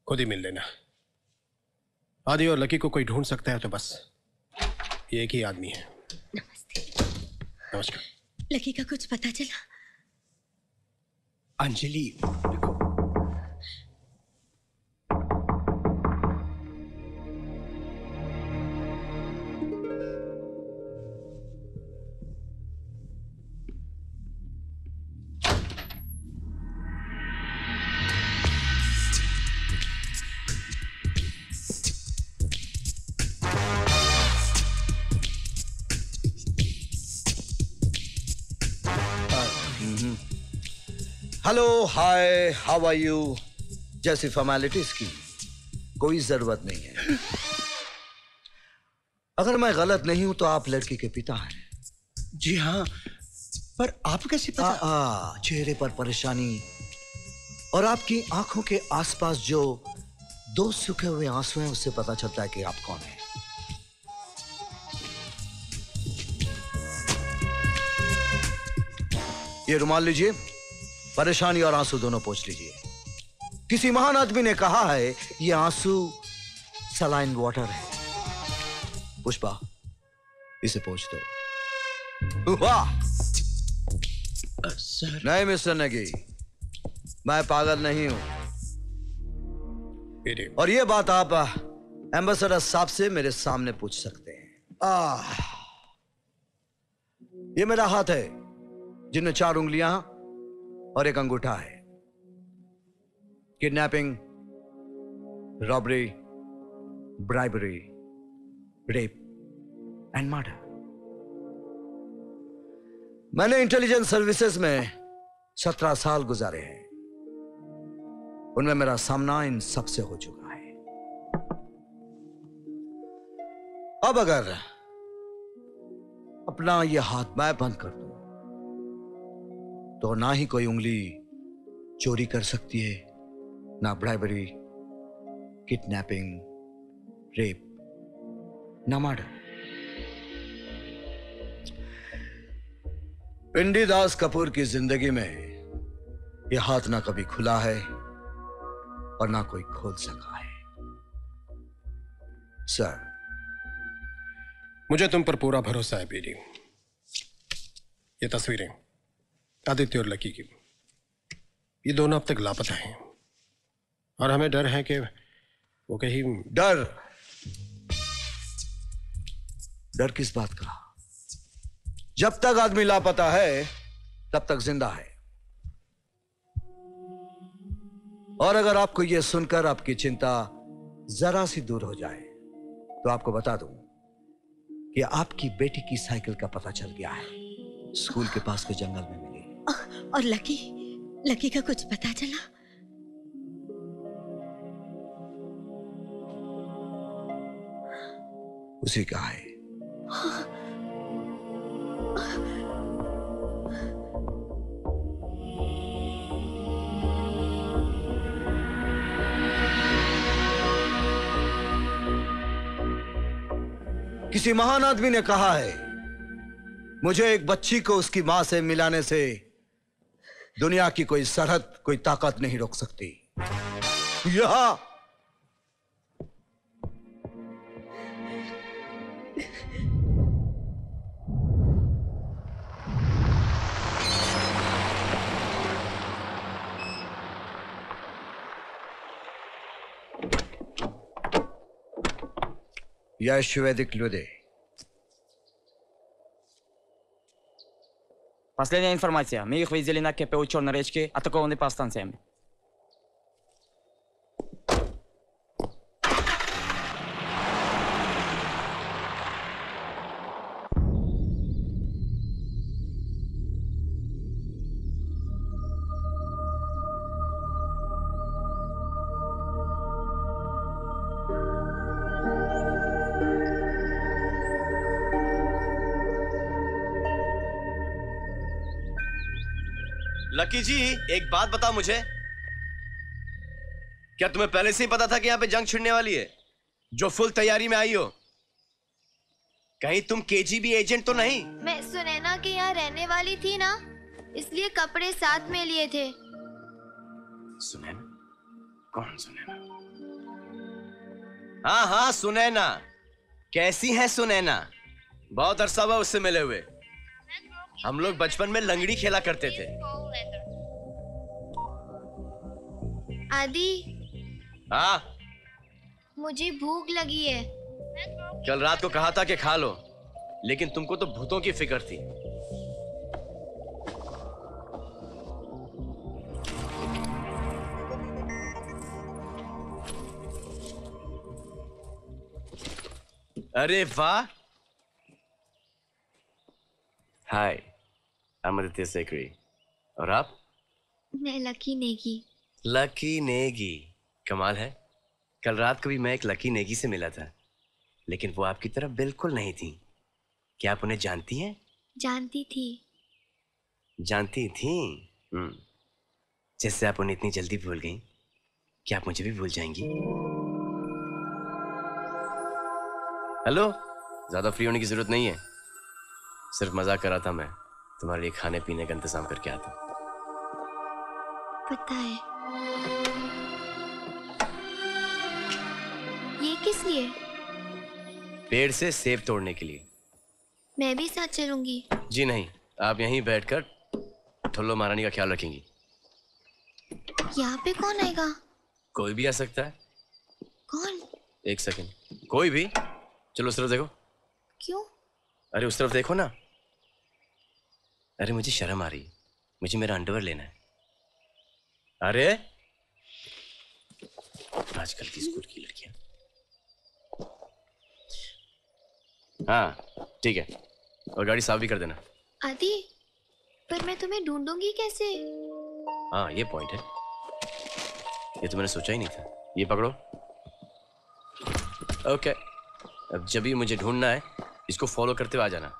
खुद ही मिल लेना। आदि और लकी को कोई ढूंढ सकता है तो बस ये एक ही आदमी है। नमस्ते। नमस्कार। लकी का कुछ पता चला? अंजलि देखो। Hello, hi, how are you, जैसी फॉर्मेलिटीज की कोई जरूरत नहीं है। अगर मैं गलत नहीं हूं तो आप लड़की के पिता हैं। जी हाँ, पर आपको कैसे पता? आ, आ, चेहरे पर परेशानी और आपकी आंखों के आसपास जो दो सूखे हुए आंसू हैं, उससे पता चलता है कि आप कौन हैं। ये रुमाल लीजिए, परेशानी और आंसू दोनों पोंछ लीजिए। किसी महान आदमी ने कहा है ये आंसू सलाइन वाटर है। पुष्पा, इसे पोंछ दो। वाह सर। नहीं मिस्टर नेगी, मैं पागल नहीं हूं, और ये बात आप एम्बेसडर साहब से मेरे सामने पूछ सकते हैं। आह, ये मेरा हाथ है जिनमें चार उंगलियां और एक अंगूठा है। Kidnapping, robbery, bribery, rape and murder. मैंने इंटेलिजेंस सर्विसेज में सत्रह साल गुजारे हैं, उनमें मेरा सामना इन सबसे हो चुका है। अब अगर अपना यह हाथ मैं बंद कर दूं तो ना ही कोई उंगली चोरी कर सकती है, ना ब्राइबरी, किडनैपिंग, रेप, ना मर्डर। पिंडीदास कपूर की जिंदगी में यह हाथ ना कभी खुला है और ना कोई खोल सका है। सर, मुझे तुम पर पूरा भरोसा है पीरी। ये तस्वीरें आदित्य और लकी की, ये दोनों अब तक लापता हैं, और हमें डर है कि वो कहीं। डर? डर किस बात का? जब तक आदमी लापता है तब तक जिंदा है। और अगर आपको यह सुनकर आपकी चिंता जरा सी दूर हो जाए तो आपको बता दूं कि आपकी बेटी की साइकिल का पता चल गया है, स्कूल के पास के जंगल में। और लकी, लकी का कुछ पता चला? उसी का है। हाँ। किसी महान आदमी ने कहा है मुझे एक बच्ची को उसकी मां से मिलाने से दुनिया की कोई सरहद, कोई ताकत नहीं रोक सकती। यहां यह श्वेदिक लोदे Последняя информация. Мы их видели на КП у Черной речки, атакованы по станциям. लकी जी, एक बात बताओ मुझे, क्या तुम्हें पहले से ही पता था कि यहाँ पे जंग छिड़ने वाली है? जो फुल तैयारी में आई हो, कहीं तुम केजीबी एजेंट तो नहीं? मैं सुनैना के यहाँ रहने वाली थी ना, इसलिए कपड़े साथ में लिए थे। सुनैना? कौन सुनैना? हाँ हाँ सुनैना। कैसी है सुनैना? बहुत अरसा हुआ उससे मिले हुए। हम लोग बचपन में लंगड़ी खेला करते थे। आदि। हाँ? मुझे भूख लगी है। कल रात को कहा था कि खा लो, लेकिन तुमको तो भूतों की फिक्र थी। अरे वाह! Hi, I am Aditya Sekhri. और आप? मैं लकी नेगी। लकी नेगी, कमाल है। कल रात को भी मैं एक लकी नेगी से मिला था, लेकिन वो आपकी तरफ बिल्कुल नहीं थी। क्या आप उन्हें जानती हैं? जानती थी। जानती थी? हम्म। जिससे आप उन्हें इतनी जल्दी भूल गईं, क्या आप मुझे भी भूल जाएंगी? हेलो, ज़्यादा फ्री होने की ज़रूरत नहीं है, सिर्फ मजाक कर रहा था। मैं तुम्हारे लिए खाने पीने का इंतजाम करके आता हूँ। पता है ये किस लिए? पेड़ से सेब तोड़ने के लिए। मैं भी साथ चलूंगी। जी नहीं, आप यहीं बैठकर ठुल्लो महारानी का ख्याल रखेंगी। यहाँ पे कौन आएगा? कोई भी आ सकता है। कौन? एक सेकंड, कोई भी। चलो उस तरफ देखो। क्यों? अरे उस तरफ देखो ना। अरे मुझे शर्म आ रही है, मुझे मेरा अंडरवेयर लेना है। अरे आजकल की स्कूल की लड़कियां। हाँ ठीक है, और गाड़ी साफ भी कर देना। आदि, पर मैं तुम्हें ढूंढूंगी कैसे? हाँ ये पॉइंट है, ये तो मैंने सोचा ही नहीं था। ये पकड़ो। ओके, अब जब भी मुझे ढूंढना है, इसको फॉलो करते हुए आ जाना,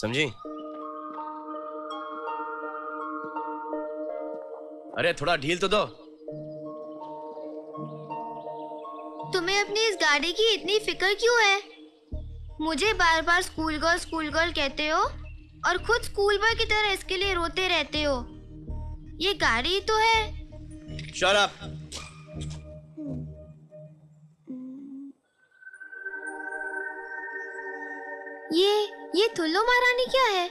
समझी? अरे थोड़ा ढील तो दो। तुम्हें अपनी इस गाड़ी की इतनी फिक्र क्यों है? मुझे बार बार स्कूल गर्ल स्कूल गर्ल कहते हो और खुद स्कूल बॉय की तरह इसके लिए रोते रहते हो। ये गाड़ी तो है। Shut up. ये ये ठुल्लो महारानी क्या है?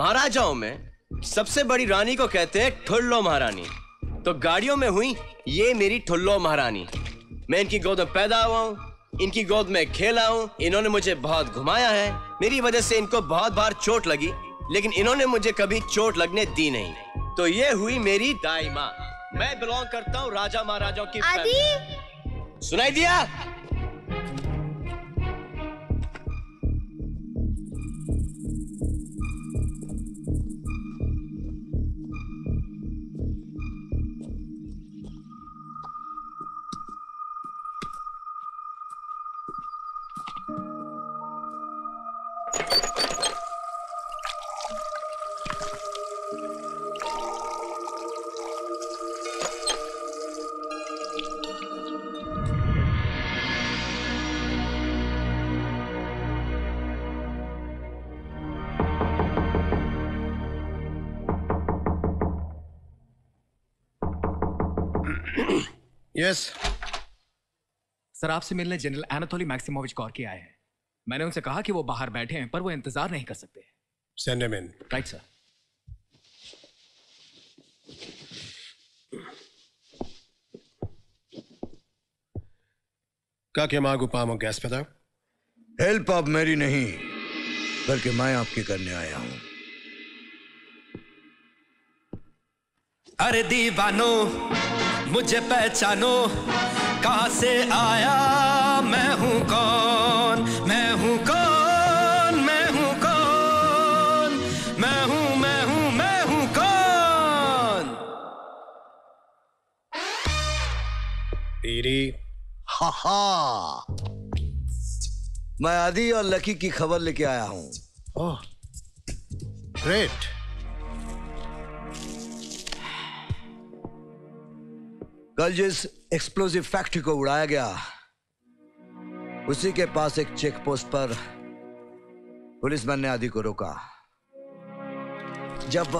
महाराजाओं में सबसे बड़ी रानी को कहते हैं ठुल्लो महारानी, तो गाड़ियों में हुई ये मेरी ठुल्लो महारानी। मैं इनकी गोद में पैदा हुआ हूँ, इनकी गोद में खेला हूँ, इन्होंने मुझे बहुत घुमाया है। मेरी वजह से इनको बहुत बार चोट लगी, लेकिन इन्होंने मुझे कभी चोट लगने दी नहीं। तो ये हुई मेरी दाई माँ। मैं बिलोंग करता हूँ राजा महाराजाओं की। आदि! सुनाई दिया? यस सर, आपसे मिलने जनरल एनाटोली मैक्सिमोविच कॉर्की आए हैं। मैंने उनसे कहा कि वो बाहर बैठे हैं, पर वो इंतजार नहीं कर सकते। Send him in. Right sir. क्या क्या मांगू पामो गैस पता? हेल्प आप मेरी नहीं, बल्कि मैं आपके करने आया हूं। अरे दीवानो मुझे पहचानो, कहाँ से आया, मैं हूँ कौन, मैं हूँ कौन, मैं हूँ कौन, मैं हूँ मैं हूँ मैं हूँ कौन। तेरी हा हा, मैं आदि और लकी की खबर लेके आया हूँ। ओह ग्रेट, कल जिस एक्सप्लोजिव फैक्ट्री को उड़ाया गया उसी के पास एक चेक पोस्ट पर पुलिसमैन ने आदि को रोका। जब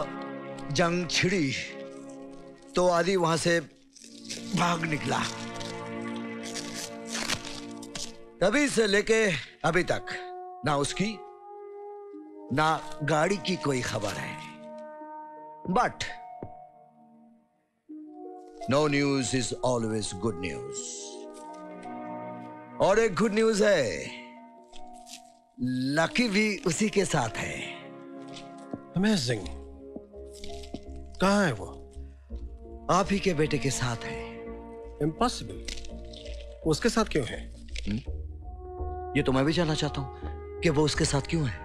जंग छिड़ी तो आदि वहां से भाग निकला। तभी से लेके अभी तक ना उसकी ना गाड़ी की कोई खबर है। But no news is always good news. और एक गुड न्यूज है, लकी भी उसी के साथ है। अमेजिंग। कहाँ है वो? आप ही के बेटे के साथ है। इम्पॉसिबल। उसके साथ क्यों है? हुँ? ये तो मैं भी जानना चाहता हूँ कि वो उसके साथ क्यों है,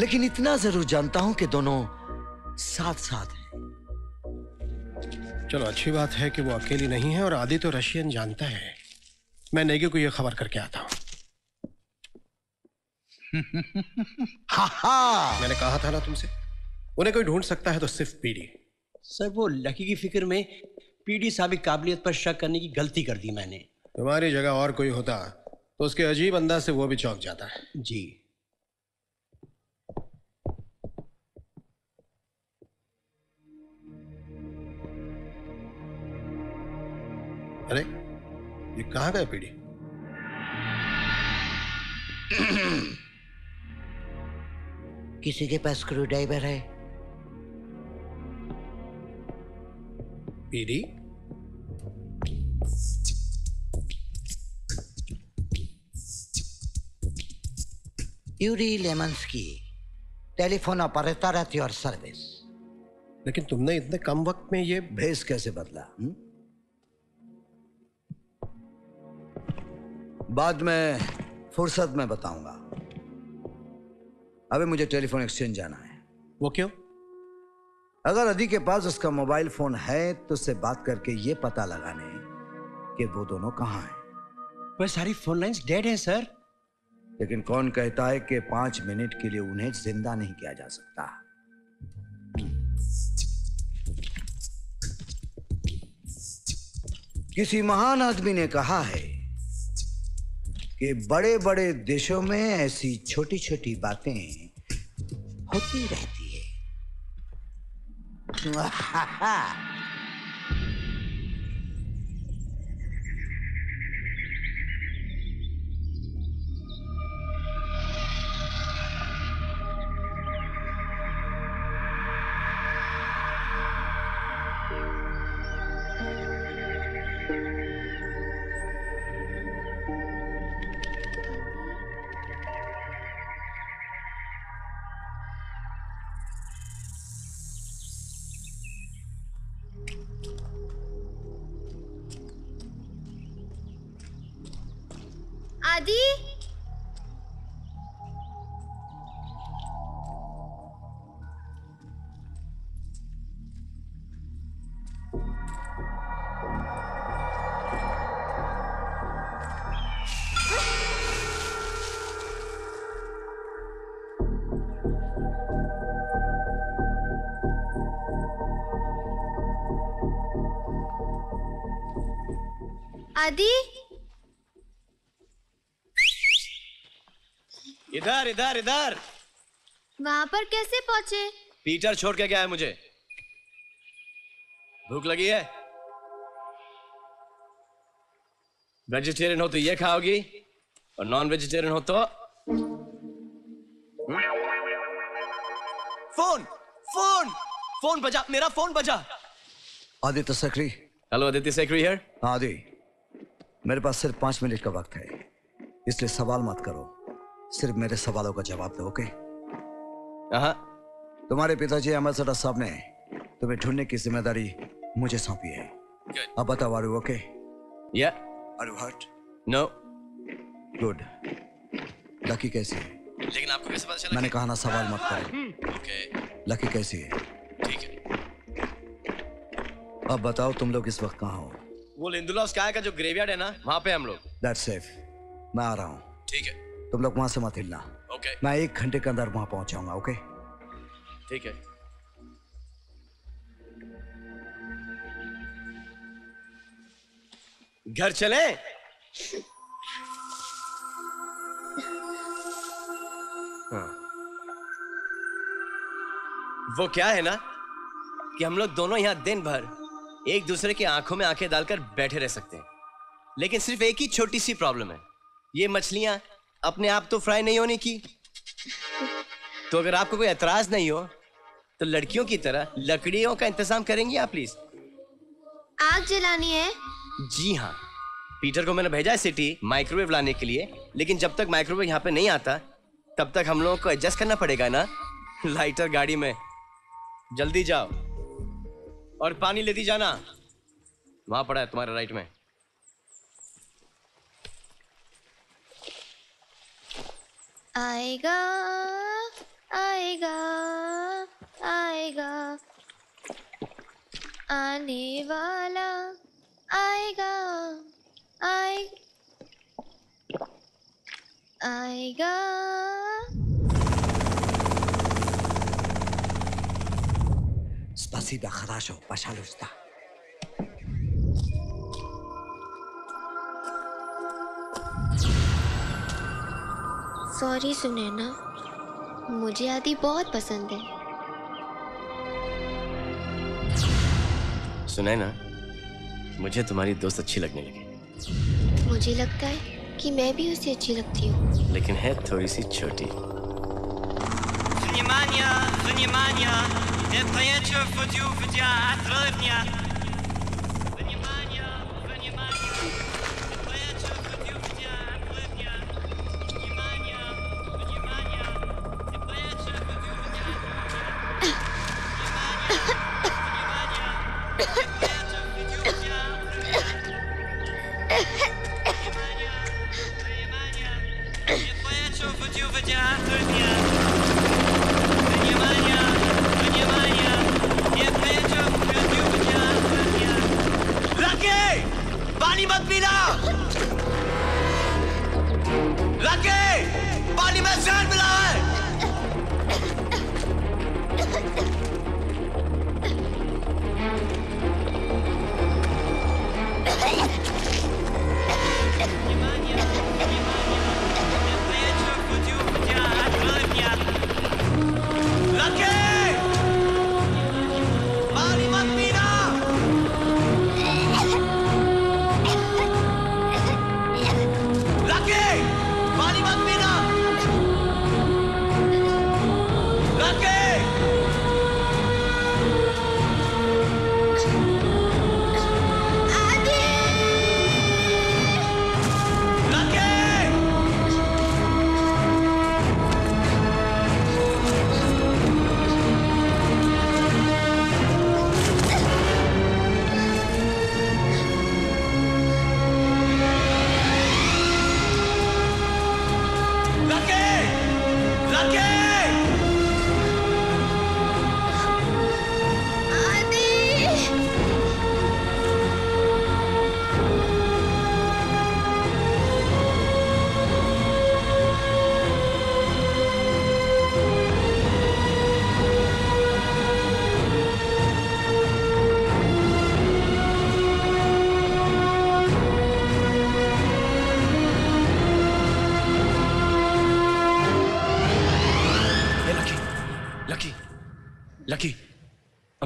लेकिन इतना जरूर जानता हूं कि दोनों साथ साथ हैं। चलो अच्छी बात है कि वो अकेली नहीं है और आदि तो रशियन जानता है। मैं नेगी को ये खबर करके आता हूं। हा हा, मैंने कहा था ना तुमसे, उन्हें कोई ढूंढ सकता है तो सिर्फ पीडी। सर वो लकी की फिक्र में पीडी साहब की काबिलियत पर शक करने की गलती कर दी मैंने। तुम्हारी जगह और कोई होता तो उसके अजीब अंदाज से वो भी चौंक जाता है। जी अरे ये कहाँ गए पीडी? किसी के पास स्क्रू ड्राइवर है? PD Yuri Lemansky, telephone operator at your service. लेकिन तुमने इतने कम वक्त में ये भेस कैसे बदला? हुँ? बाद में फुर्सत में बताऊंगा। अबे मुझे टेलीफोन एक्सचेंज जाना है। वो क्यों? अगर अदी के पास उसका मोबाइल फोन है तो उससे बात करके ये पता लगाने कि वो दोनों कहाँ हैं। वह सारी फोन लाइंस डेड हैं सर। लेकिन कौन कहता है कि पांच मिनट के लिए उन्हें जिंदा नहीं किया जा सकता। किसी महान आदमी ने कहा है कि बड़े बड़े देशों में ऐसी छोटी छोटी बातें होती रहती है। आदि इधर इधर इधर। वहां पर कैसे पहुंचे? पीटर छोड़ के गया है मुझे। भूख लगी है? वेजिटेरियन हो तो ये खाओगी और नॉन वेजिटेरियन हो तो फोन फोन फोन बजा, मेरा फोन बजा। आदित्य सेक्री। Hello Aditya Sekhri here. आदि मेरे पास सिर्फ पांच मिनट का वक्त है, इसलिए सवाल मत करो, सिर्फ मेरे सवालों का जवाब दो। ओके? हाँ। तुम्हारे पिताजी एम्बेसडर साहब ने तुम्हें ढूंढने की जिम्मेदारी मुझे सौंपी है। Good. अब बताओ, are you okay? Yeah. Are you hurt? No. Good. Lucky कैसी है? लेकिन आपको कैसे पता चला? मैंने कहा ना सवाल मत करो। ओके। लकी कैसी है? ठीक है। अब बताओ तुम लोग इस वक्त कहाँ हो? वो लिंदुला स्काई का जो ग्रेवयार्ड है ना, वहाँ पे हम लोग। That's safe. मैं आ रहा हूँ। ठीक है। तुम लोग वहाँ से मत हिलना। Okay. मैं एक घंटे के अंदर वहाँ पहुँच जाऊँगा। Okay? ठीक है। घर चले? हाँ। वो क्या है ना कि हम लोग दोनों यहाँ दिन भर एक दूसरे की आंखों में आंखें डालकर बैठे रह सकते हैं, लेकिन सिर्फ एक ही छोटी सी प्रॉब्लम है, ये मछलियां अपने आप तो फ्राई नहीं होने की। तो अगर आपको कोई एतराज नहीं हो तो लड़कियों की तरह लकड़ियों का इंतजाम करेंगी आप प्लीज? आग जलानी है? जी हाँ, पीटर को मैंने भेजा है सिटी माइक्रोवेव लाने के लिए, लेकिन जब तक माइक्रोवेव यहाँ पे नहीं आता तब तक हम लोगों को एडजस्ट करना पड़ेगा ना। लाइटर गाड़ी में, जल्दी जाओ और पानी लेती जाना, वहां पड़ा है तुम्हारे राइट में। आएगा आएगा आएगा आने वाला, आएगा आए आएगा। Спасибо, хорошо, пожалуйста. सॉरी सुनैना, मुझे आदि बहुत पसंद है। सुनैना, मुझे तुम्हारी दोस्त अच्छी लगने लगी। मुझे लगता है कि मैं भी उसे अच्छी लगती हूँ, लेकिन है थोड़ी सी छोटी। Внимание, внимание, это еще видео видео отрывня।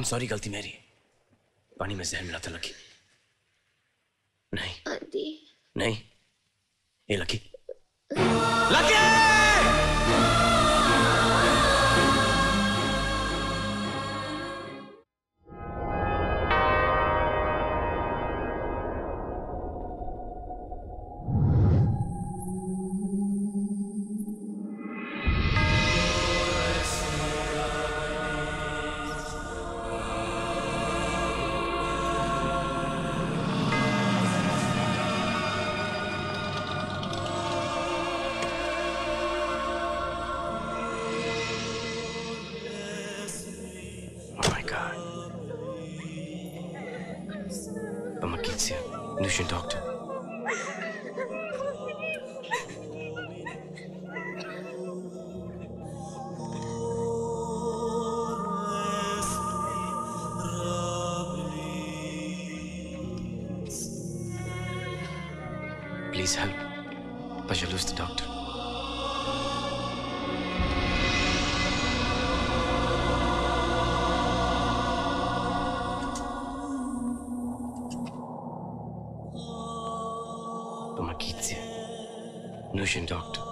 सॉरी, गलती मेरी, पानी में जहर मिला था। लकी नहीं, आंटी नहीं, ये Lucky Lucky Please help, or you'll lose the doctor. Pomakitsia, Nushin doctor.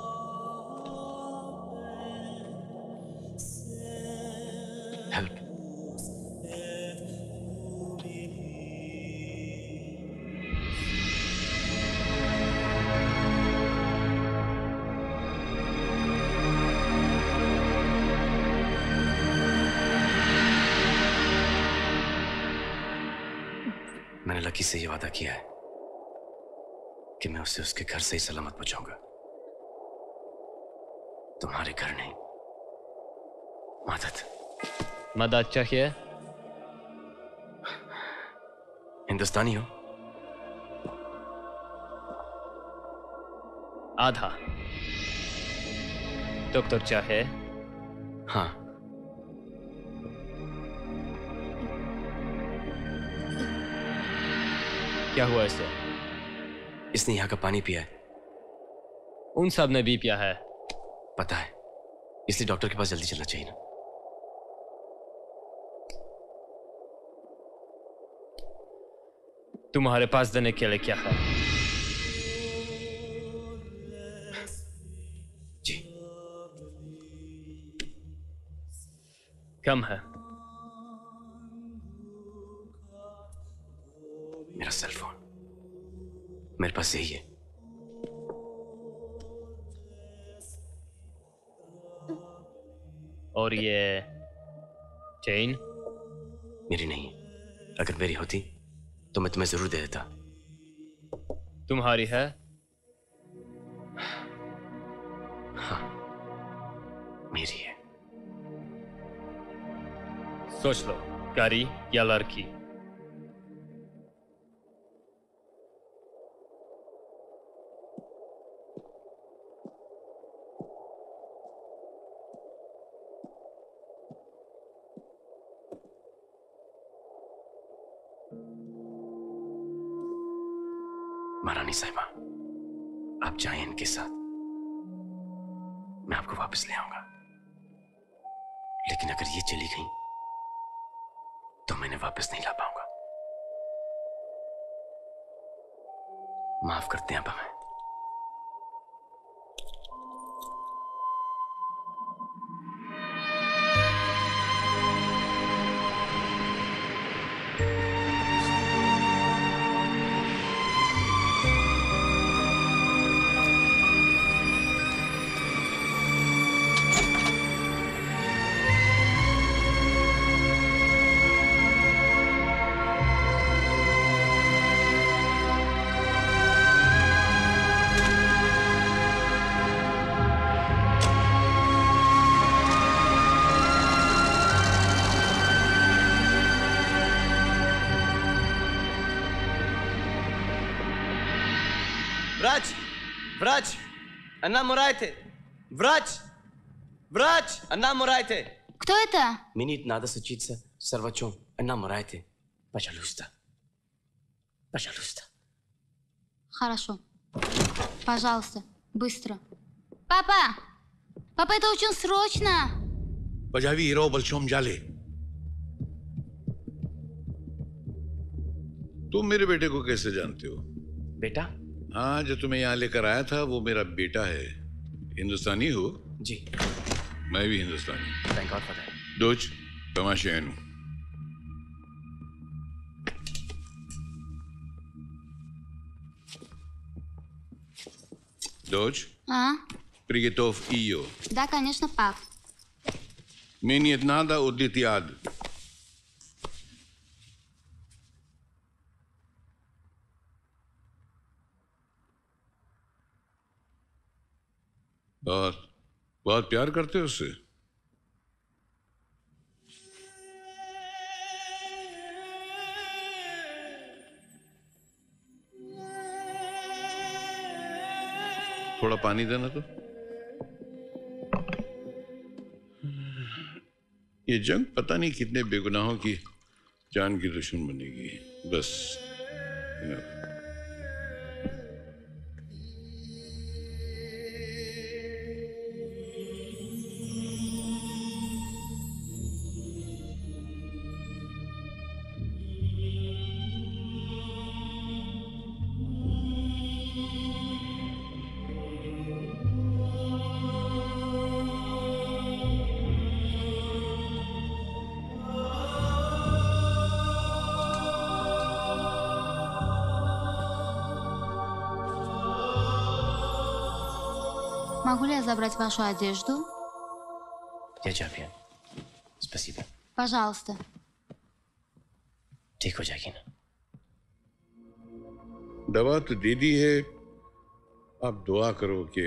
Lucky से ये वादा किया है कि मैं उसे उसके घर से ही सलामत पहुंचाऊंगा, तुम्हारे घर नहीं। मदद मदद चाहिए? हिंदुस्तानी हो? आधा डॉक्टर चाहे? हाँ। क्या हुआ इससे? इसने यहाँ का पानी पिया है। उन सब ने भी पिया है। पता है, इसलिए डॉक्टर के पास जल्दी चलना चाहिए ना। तुम्हारे पास देने के लिए क्या है? जी। कम है। मेरा सेलफोन मेरे पास यही है। और ये चेन मेरी नहीं है। अगर मेरी होती तो मैं तुम्हें जरूर दे देता। तुम्हारी है? हाँ, मेरी है। सोच लो, कारी या लड़की। महारानी साहिबा, आप जाएं इनके साथ, मैं आपको वापस ले आऊंगा। लेकिन अगर ये चली गई तो मैंने वापस नहीं ला पाऊंगा। माफ करते हैं आप हमें। व्रज अन्ना मुराए थे। व्रज व्रज अन्ना मुराए थे। кто это? Минит надо случиться сорвачом. Анна мурае थे. Пожалуйста. Пожалуйста. Хорошо. Пожалуйста, быстро. Папа! Папа, это очень срочно. Пожави иро большом жале. तुम मेरे बेटे को कैसे जानते हो? बेटा? हाँ, जो तुम्हें यहाँ लेकर आया था वो मेरा बेटा है। हिंदुस्तानी हो? जी। मैं भी Hindustani. Thank God for that. दोच तमाशेनु। Дочь? А? Приготовь ее. Да, конечно, пап. Мне надо удалить яд. बहुत बहुत प्यार करते हो उससे। थोड़ा पानी देना तो। ये जंग पता नहीं कितने बेगुनाहों की जान की दुश्मन बनेगी। बस Могу ли я забрать вашу одежду? Я чапья. Спасибо. Пожалуйста. ठीक हो जाएगी ना? दवा तो दे दी है, आप दुआ करो कि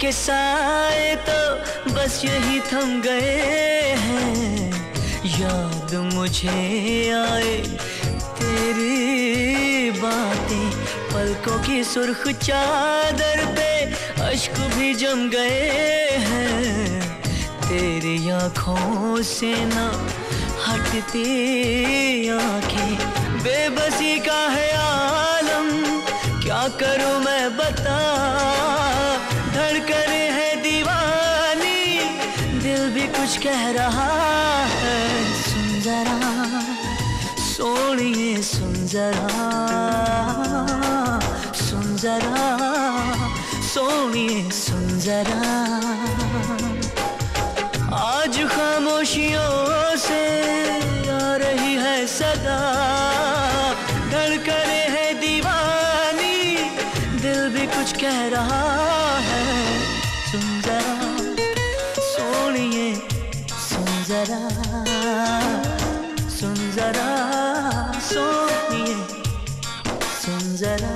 के साए तो बस यही थम गए हैं, याद मुझे आए तेरी बातें, पलकों की सुर्ख चादर पे अश्क भी जम गए हैं, तेरी आँखों से ना हटती आँखें, बेबसी का है आलम क्या करूँ मैं बता, धड़कने है दीवानी दिल भी कुछ कह रहा है, सुन जरा सोनिए सुन जरा सुन जरा सोनिए सुन जरा, आज खामोशियों से आ रही है सदा, धड़कने है दीवानी दिल भी कुछ कह रहा है, सुन जरा सोनिए सुन जरा सुन जरा सोनिए सुन जरा।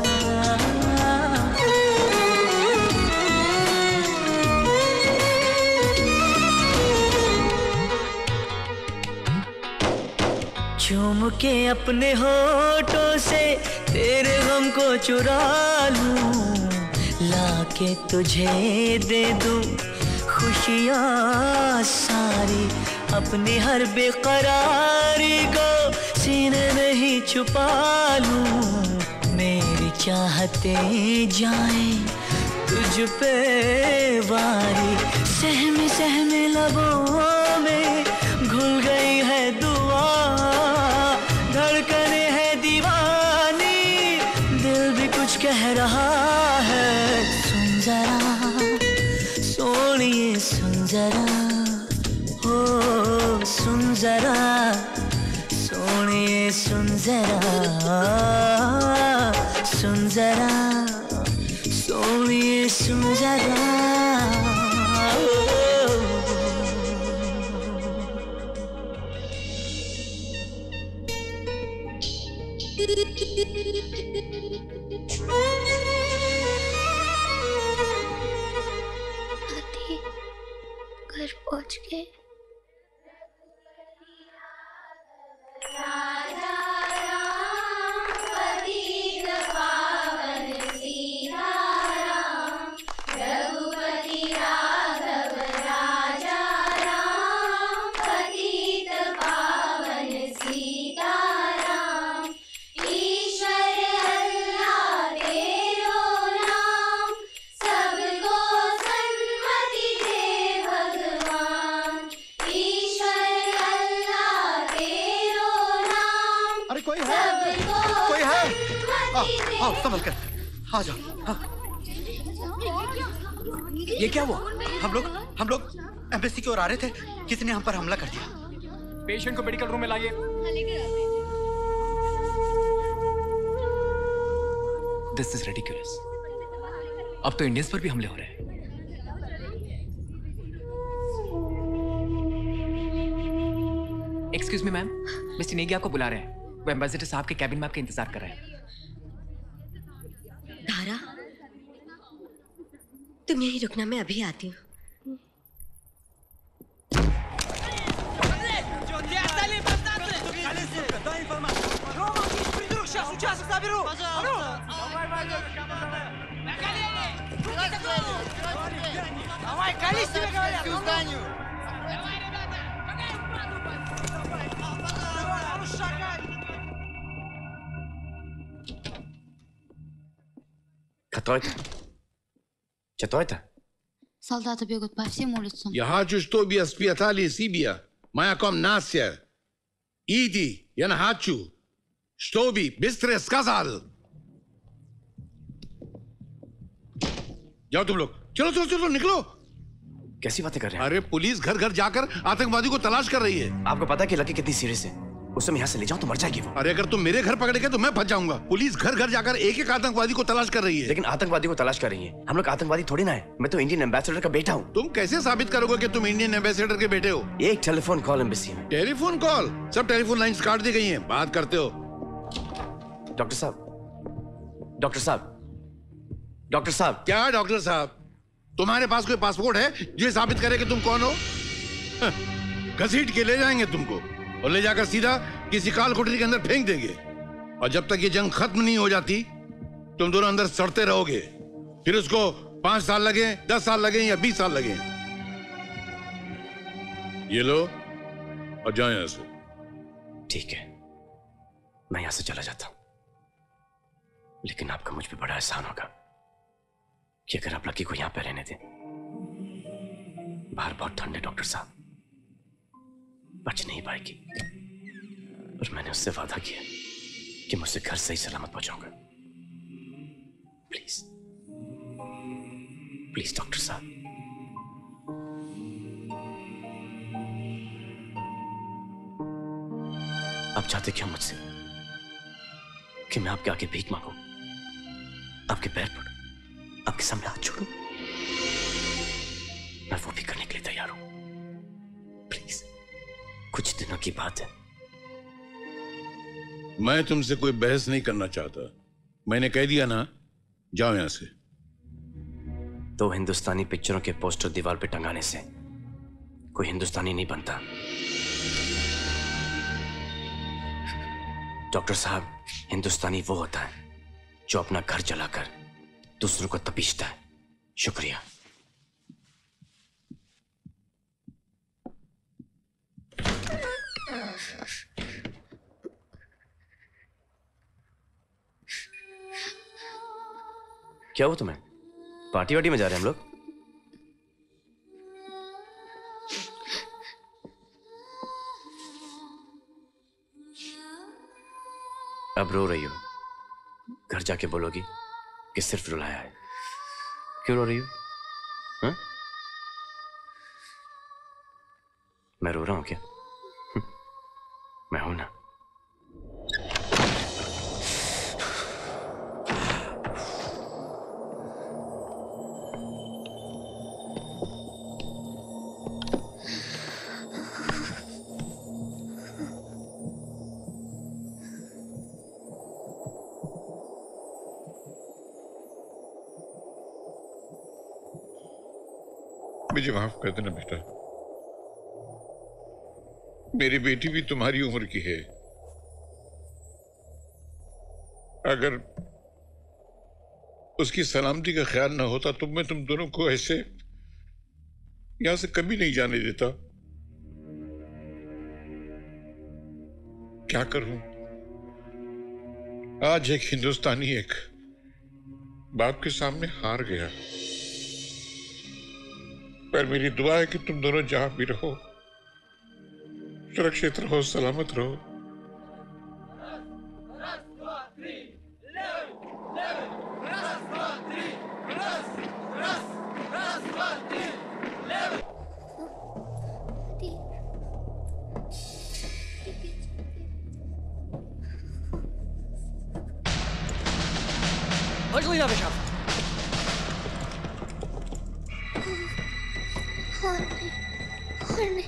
चूम के अपने होठों से तेरे गम को चुरा लूं, लाके तुझे दे दूं खुशियाँ सारी, अपनी हर बेकरारी को सीने में ही छुपा लूं, मेरी चाहते जाएं तुझ पे वारी, सहमे सहमे लबों में घुल गई है दुआ, धड़कने है दीवानी दिल भी कुछ कह रहा है, सुन जरा सोनिए सुन जरा हो सुन जरा सोनिए सुन जरा सुन जरा सोनिए सुन जरा। घर पहुंच गए। कोई है? आओ संभल कर आ जाओ। ये क्या हुआ? हम लोग हम लोग एम्बेसी की ओर आ रहे थे, किसी ने हम पर हमला कर दिया। पेशेंट को मेडिकल रूम में लाइए। This is ridiculous. अब तो इंडियंस पर भी हमले हो रहे हैं। Excuse me ma'am, mister Negi आपको बुला रहे हैं। वो एम्बेसडर साहब के कैबिन में आपका इंतजार कर रहे हैं। धारा, तुम यही रुकना, मैं अभी आती हूँ। Кто это? Кто это? Солдаты бегут по всем улицам. Я хочу, чтобы я спрятали себя. Моя комната. Иди, я не хочу. Чтобы быстро сказал. जाओ तुम लोग, चलो चलो चलो निकलो। कैसी बातें कर रहे हैं? अरे पुलिस घर घर जाकर आतंकवादी को तलाश कर रही है। आपको पता है कि लकी कितनी सीरियस है? उसे मैं यहाँ से ले जाऊँ तो मर जाएगी वो। अरे अगर तुम मेरे घर पकड़े गए तो मैं फंस जाऊंगा। पुलिस घर घर जाकर एक एक आतंकवादी को तलाश कर रही है। लेकिन आतंकवादी को तलाश कर रही है, हम लोग आतंकवादी थोड़ी ना है। मैं तो इंडियन एम्बेसडर का बेटा हूँ। तुम कैसे साबित करोगे कि तुम इंडियन एम्बेसडर के बेटे हो? एक टेलीफोन कॉल एम्बेसी में। Telephone call? सब टेलीफोन लाइन्स काट दी गई है। बात करते हो। डॉक्टर साहब, डॉक्टर साहब, डॉक्टर साहब। क्या डॉक्टर साहब? तुम्हारे पास कोई पासपोर्ट है जो साबित करे कि तुम कौन हो? घसीट के ले जाएंगे तुमको और ले जाकर सीधा किसी काल कोठरी के अंदर फेंक देंगे। और जब तक ये जंग खत्म नहीं हो जाती तुम दोनों अंदर सड़ते रहोगे। फिर उसको पांच साल लगे, दस साल लगे या बीस साल लगे। ये लो और जाओ यहां से। ठीक है, मैं यहां से चला जाता हूं, लेकिन आपका मुझ पर बड़ा एहसान होगा कि अगर आप लकी को यहां पे रहने दें। बाहर बहुत ठंड है डॉक्टर साहब, बच नहीं पाएगी। और मैंने उससे वादा किया कि मैं उसे घर सही सलामत पहुंचाऊंगा। प्लीज प्लीज डॉक्टर साहब। आप चाहते क्या मुझसे कि मैं आपके आगे भीख मांगू, आपके पैर पड़ू, आपके सामने हाथ छोड़ू? मैं वो भी करने के लिए तैयार हूं। प्लीज, कुछ दिनों की बात है। मैं तुमसे कोई बहस नहीं करना चाहता। मैंने कह दिया ना, जाओ यहां से। तो हिंदुस्तानी पिक्चरों के पोस्टर दीवार पे टंगाने से कोई हिंदुस्तानी नहीं बनता। डॉक्टर साहब, हिंदुस्तानी वो होता है जो अपना घर जलाकर दूसरों को तपीशता है। शुक्रिया। क्या हुआ तुम्हें? पार्टी वार्टी में जा रहे हैं हम लोग? अब रो रही हो, घर जाके बोलोगी कि सिर्फ रुलाया है। क्यों रो रही हो? हाँ? मैं रो रहा हूं क्या? मैं हूं ना। मुझे माफ कर देना बेटा, मेरी बेटी भी तुम्हारी उम्र की है। अगर उसकी सलामती का ख्याल ना होता तो मैं तुम दोनों को ऐसे यहां से कभी नहीं जाने देता। क्या करूं, आज एक हिंदुस्तानी एक बाप के सामने हार गया। पर मेरी दुआ है कि तुम दोनों जहां भी रहो सुरक्षित रहो, सलामत रहो। अंजलि ना पेशाब। और नहीं, और नहीं।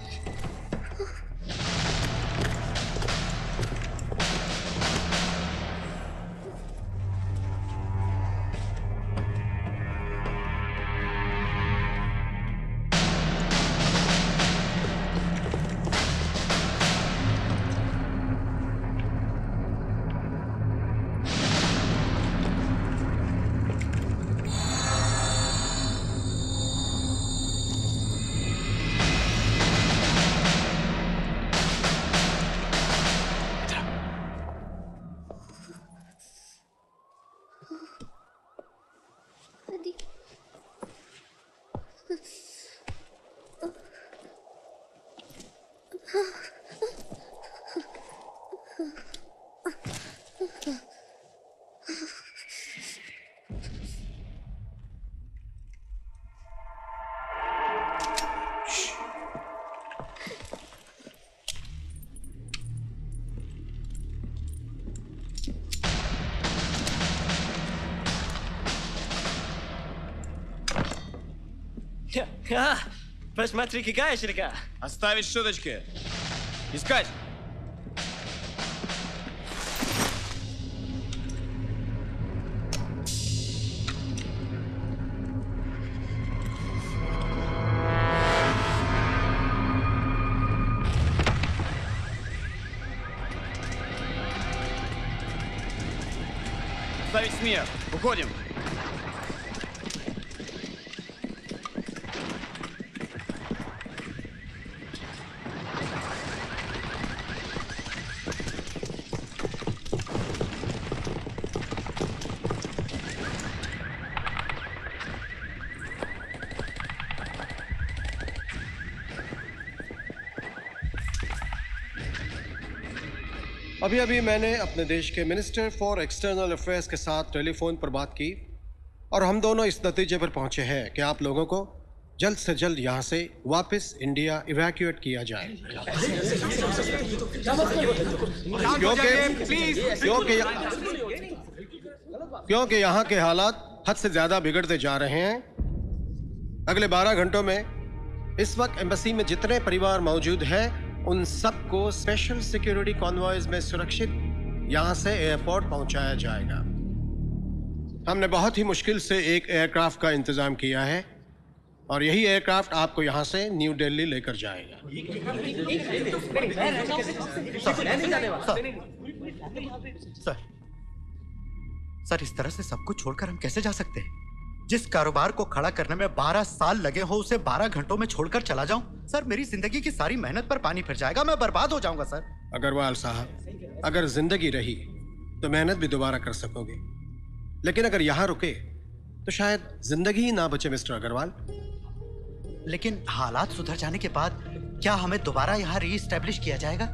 А, посмотри, какая река. Оставить шуточки. Искать. Ставить смех. Уходим. अभी अभी मैंने अपने देश के मिनिस्टर फॉर एक्सटर्नल अफेयर्स के साथ टेलीफोन पर बात की और हम दोनों इस नतीजे पर पहुंचे हैं कि आप लोगों को जल्द से जल्द यहां से वापस इंडिया इवैक्यूएट किया जाए, क्योंकि यहां के हालात हद से ज़्यादा बिगड़ते जा रहे हैं। अगले बारह घंटों में इस वक्त एम्बेसी में जितने परिवार मौजूद हैं उन सबको स्पेशल सिक्योरिटी कॉन्वॉयज में सुरक्षित यहां से एयरपोर्ट पहुंचाया जाएगा। हमने बहुत ही मुश्किल से एक एयरक्राफ्ट का इंतजाम किया है और यही एयरक्राफ्ट आपको यहां से न्यू दिल्ली लेकर जाएगा। सर, सर इस तरह से सब कुछ छोड़कर हम कैसे जा सकते हैं? जिस कारोबार को खड़ा करने में बारह साल लगे हो उसे बारह घंटों में छोड़कर चला जाऊं? सर मेरी जिंदगी की सारी मेहनत पर पानी फिर जाएगा, मैं बर्बाद हो जाऊंगा। सर अग्रवाल साहब, अगर जिंदगी रही तो मेहनत भी दोबारा कर सकोगे, लेकिन अगर यहाँ रुके तो शायद जिंदगी ही ना बचे मिस्टर अग्रवाल। लेकिन हालात सुधर जाने के बाद क्या हमें दोबारा यहाँ रीएस्टैब्लिश किया जाएगा?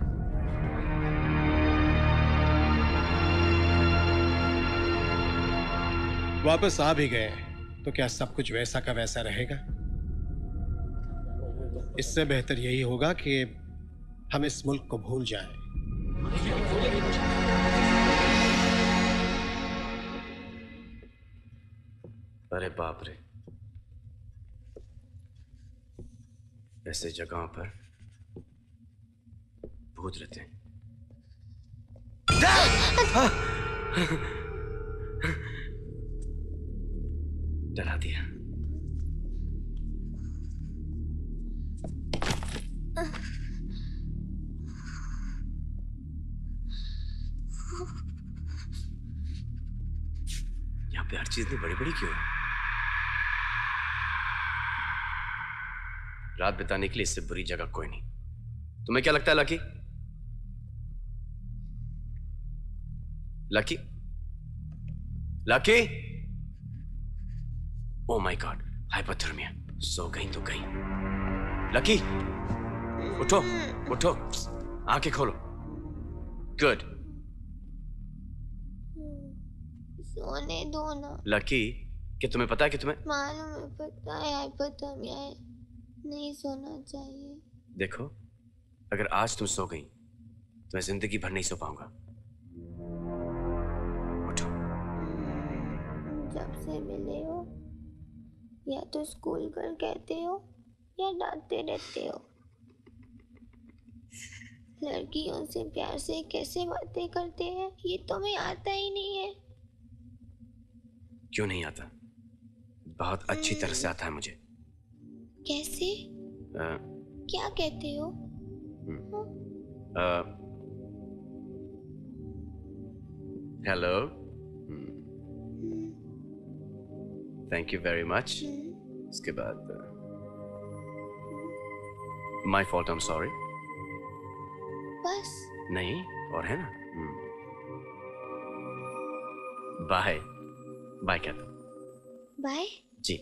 वापस आ भी गए तो क्या सब कुछ वैसा का वैसा रहेगा? इससे बेहतर यही होगा कि हम इस मुल्क को भूल जाएं। अरे बाप रे, ऐसे जगहों पर भूत रहते हैं। डरा दिया। यहाँ पे हर चीज में बड़ी बड़ी क्यों? रात बिताने के लिए इससे बुरी जगह कोई नहीं। तुम्हें क्या लगता है Lucky? Lucky? Lucky? Oh my God, hyperthermia. सो गई तो गई। लकी, उठो, उठो, आंखें खोलो। Good। सोने दो ना। लकी, क्या तुम्हें पता है कि तुम्हें? मालूम है, पता है हाइपरथर्मिया है, नहीं सोना चाहिए। देखो, अगर आज तुम सो गई, तो मैं जिंदगी भर नहीं सो पाऊंगा। उठो। सबसे मिले हो, या तो स्कूल कर कहते हो या डांटते रहते हो। लड़कियों से प्यार से कैसे बातें करते हैं ये तुम्हें आता ही नहीं है। क्यों नहीं आता? बहुत अच्छी तरह से आता है मुझे। कैसे? आ, क्या कहते हो? Hello, thank you very much. इसके बाद my fault, I am sorry. बस नहीं और है ना। बाय बाय कहता हूँ। बाय जी।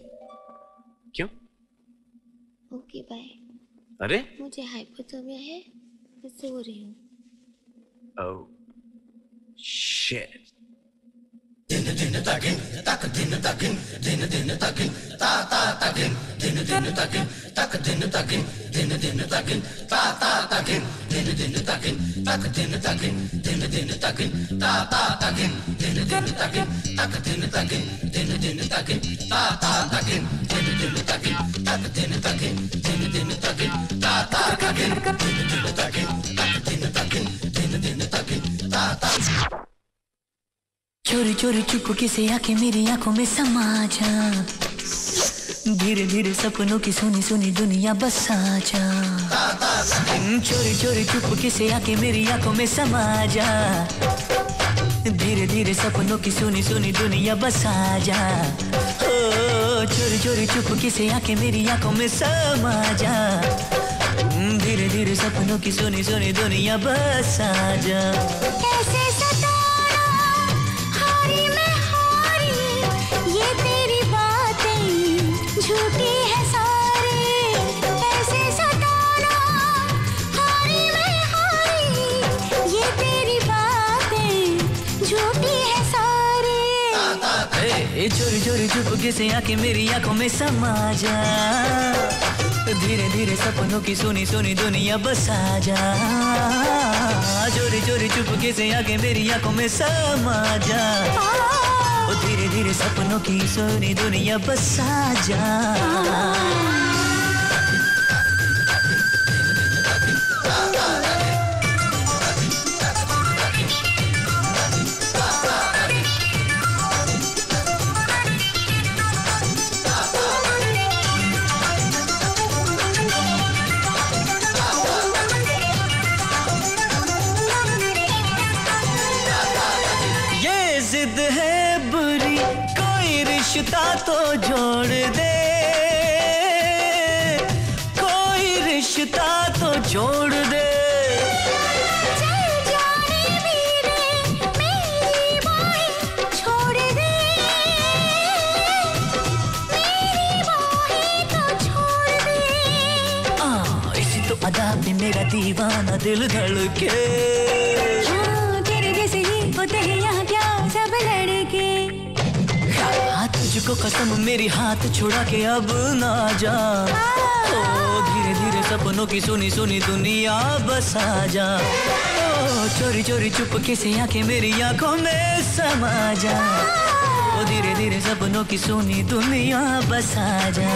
क्यों? Okay bye. अरे मुझे हाइपोथर्मिया है, मैं सो रही हूँ। Oh shit. दिन दिन ताकिन तक दिन ताकिन दिन दिन ताकिन ता ता ताकिन दिन दिन ताकिन तक दिन ताकिन दिन दिन ताकिन ता ता ताकिन दिन दिन ताकिन तक दिन ताकिन दिन दिन ताकिन ता ता ताकिन दिन दिन ताकिन तक दिन ताकिन दिन दिन ताकिन ता ता ताकिन दिन दिन ताकिन तक दिन ताकिन दिन दिन ताकिन ता ता ताकिन दिन दिन ताकिन तक दिन ताकिन दिन दिन ताकिन ता ता। चोरी चोरी चुपके से आके मेरी आंखों में समा जा, धीरे धीरे सपनों की सोनी सोनी दुनिया बसा जा। चोरी चोरी चुपके से आके मेरी आंखों में समा जा, धीरे धीरे सपनों की सोनी सोनी दुनिया बसा जा। ओ चोरी चोरी चुपके से आके मेरी आंखों में समा जा, धीरे धीरे सपनों की सोनी सोनी दुनिया बसा जा। झूठी है सारी ऐसे सताना, हारी मैं हारी ये तेरी बातें झूठी है सारी। ए चोरी चोरी चुपके से आके मेरी आंखों में समा जा, धीरे धीरे सपनों की सोनी सोनी दुनिया बसा जा। चोरी चोरी चुपके से आके मेरी आंखों में समा जा, धीरे धीरे सपनों की सोनी दुनिया बसा जा। तो जोड़ दे कोई रिश्ता तो जोड़ दे, चल जाने मेरे मेरी बाहें छोड़ दे, मेरी बाहें तो छोड़ दे। आ इसी तो अदा में मेरा दीवाना दिल धड़के, हाँ तेरे जैसे ही होते हैं यहाँ क्या सब लड़के। तुझको कसम मेरी हाथ छुड़ा के अब ना जा, ओ धीरे धीरे सपनों की सोनी सोनी दुनिया बसा जा। ओ चोरी चोरी चुपके से आके मेरी आंखों में समा जा, ओ धीरे धीरे सपनों की सोनी दुनिया बसा जा।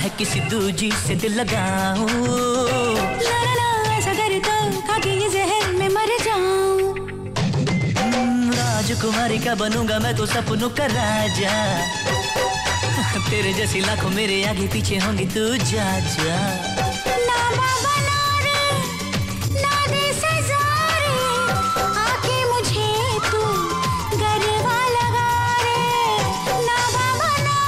है किसी दूजी से दिल लगाऊं, ला ला ला ऐसा डरता खा के ये जहर में मर जाऊं। राजकुमारी का बनूंगा मैं तो सपनों का राजा, तेरे जैसी लाखों मेरे आगे पीछे होंगी तू जा जा। ना बाबा ना रे ना दे सजा रे, आके मुझे तू गरवा लगा रे। ना बाबा ना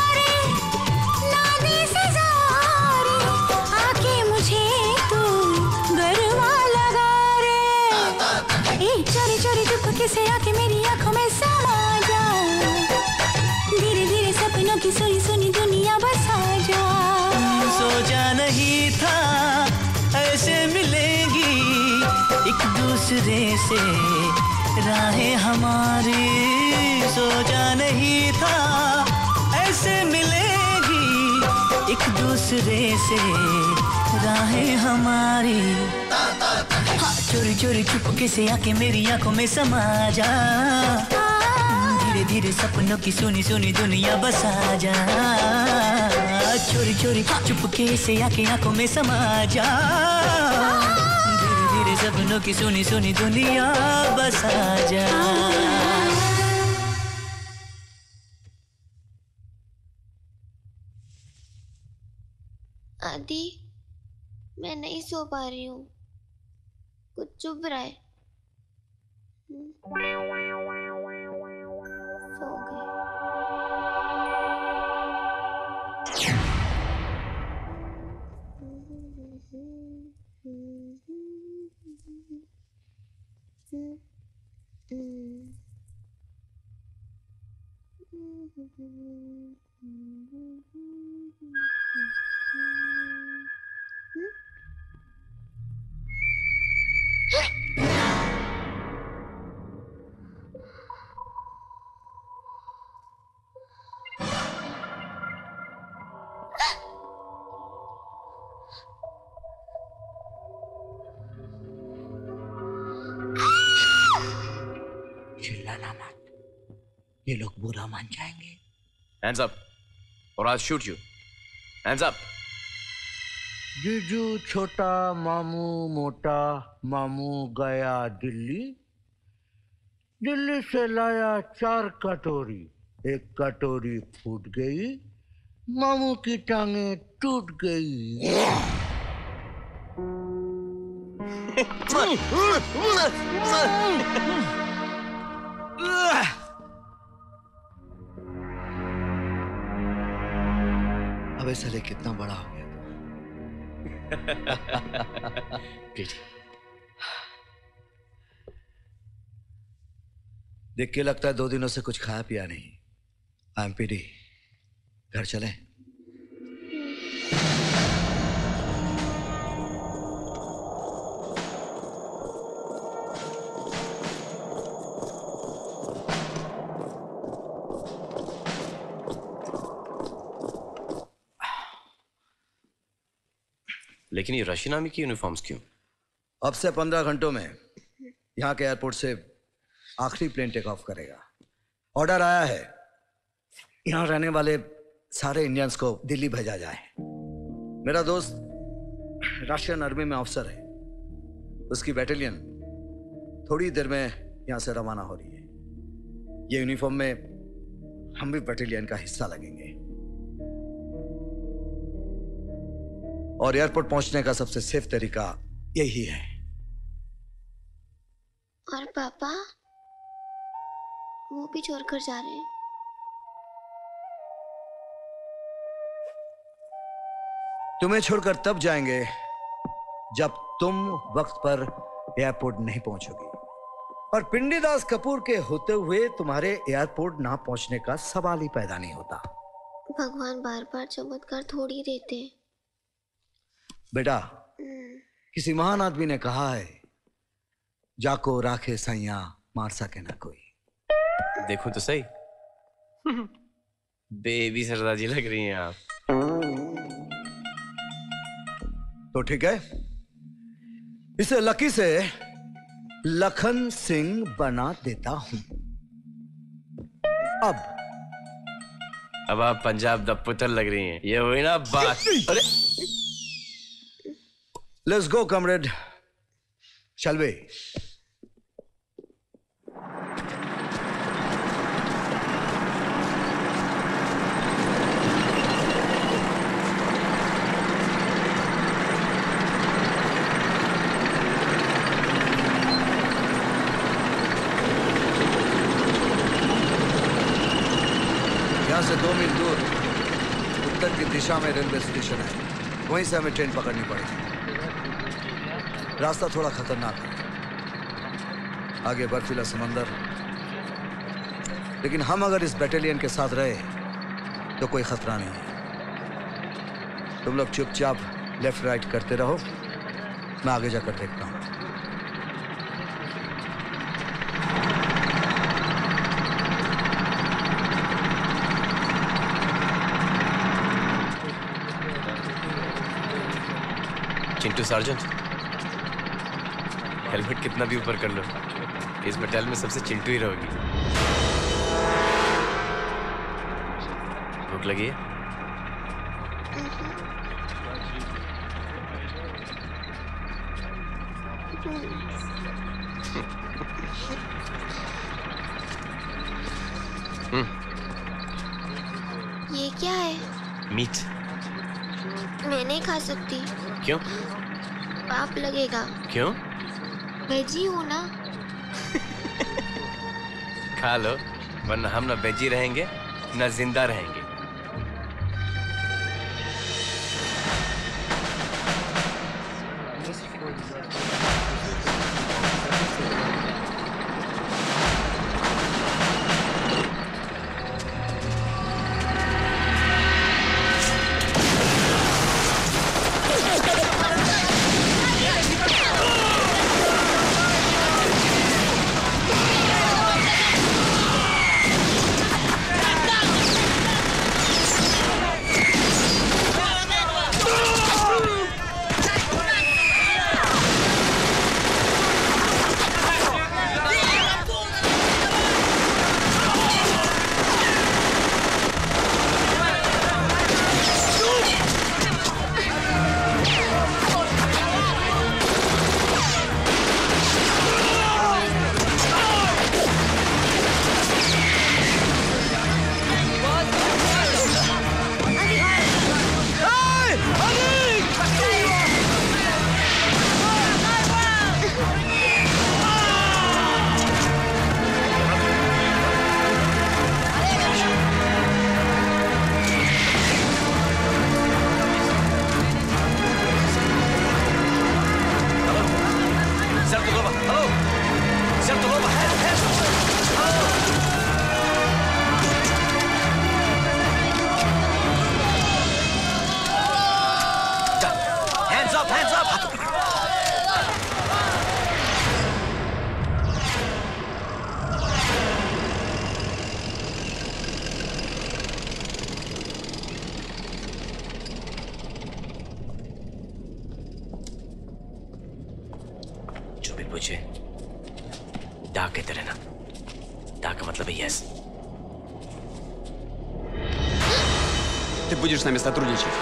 ए, चोरी चोरी चुपके से आके मेरी आंखों में समा जा, धीरे धीरे सपनों की सुनी सुनी दुनिया बसा जा। सोचा नहीं था ऐसे मिलेगी एक दूसरे से राहें हमारी, सोचा नहीं था ऐसे मिलेगी एक दूसरे से राहें हमारी। चोरी चोरी चुपके से आके मेरी आंखों में समा जा, धीरे धीरे सपनों की सुनी सुनी दुनिया बसा जा। चोरी चोरी चुपके से आके आंखों में समा जा, धीरे धीरे सपनों की सुनी सुनी दुनिया बसा जा। आदि, मैं नहीं सो पा रही हूँ, कुछ चुभ रहा है। सो गए। चिल्लाना मत, ये लोग बुरा मान जाएंगे। Hands up, or I'll shoot you. Hands up. जीजू छोटा मामू मोटा, मामू गया दिल्ली, दिल्ली से लाया चार कटोरी, एक कटोरी फूट गई, मामू की टांगे टूट गई। अबे साले कितना बड़ा हो गया। देख के लगता है दो दिनों से कुछ खाया पिया नहीं। आई एम पीडी, घर चले। लेकिन ये रशियन आर्मी की यूनिफॉर्म्स क्यों? अब से पंद्रह घंटों में यहाँ के एयरपोर्ट से आखिरी प्लेन टेक ऑफ करेगा। ऑर्डर आया है यहाँ रहने वाले सारे इंडियंस को दिल्ली भेजा जाए। मेरा दोस्त रशियन आर्मी में ऑफिसर है, उसकी बैटालियन थोड़ी देर में यहाँ से रवाना हो रही है। ये यूनिफॉर्म में हम भी बैटालियन का हिस्सा लगेंगे और एयरपोर्ट पहुंचने का सबसे सेफ तरीका यही है। और पापा वो भी छोड़कर जा रहे हैं। तुम्हें छोड़कर तब जाएंगे जब तुम वक्त पर एयरपोर्ट नहीं पहुंचोगी, और पिंडीदास कपूर के होते हुए तुम्हारे एयरपोर्ट ना पहुंचने का सवाल ही पैदा नहीं होता। भगवान बार बार चमत्कार थोड़ी देते। बेटा, किसी महान आदमी ने कहा है, जाको राखे सैया मार सके ना कोई। देखो तो सही, बेबी सरदाजी लग रही हैं आप। तो ठीक है, इसे लकी से लखन सिंह बना देता हूं। अब अब आप पंजाब द पुत्र लग रही हैं। ये हुई ना बात। अरे Let's go, comrade. Shall we? यहाँ से दो मील दूर उत्तर की दिशा में रेलवे स्टेशन है, वहीं से हमें ट्रेन पकड़नी पड़ेगी। रास्ता थोड़ा खतरनाक है। आगे बर्फीला समंदर। लेकिन हम अगर इस बटालियन के साथ रहे तो कोई खतरा नहीं। तुम लोग चुपचाप लेफ्ट राइट करते रहो, मैं आगे जाकर देखता हूँ। चिंटू सार्जेंट, हेलमेट कितना भी ऊपर कर लो, इस बटालियन में सबसे चिंटू ही रहोगी। भूख लगी है? ये क्या है? मीट। मैं नहीं खा सकती। क्यों? पाप लगेगा। क्यों? वेजी हो ना। खा लो, वरना हम ना वेजी रहेंगे ना जिंदा रहेंगे। С нами сотрудничать.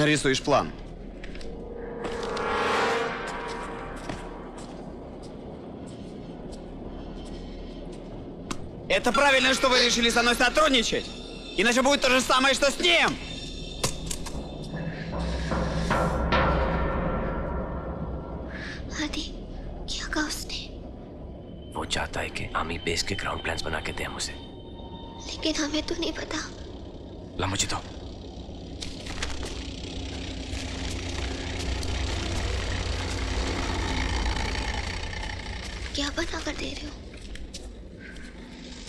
Нарисуешь план. Это правильно, что вы решили со мной сотрудничать. Иначе будет то же самое, что с ним. वो चाहता है कि आर्मी बेस के ग्राउंड प्लान्स बना के दे मुझे, लेकिन हमें तो नहीं पता। ला मुझे दो। क्या बना कर दे रहे हो?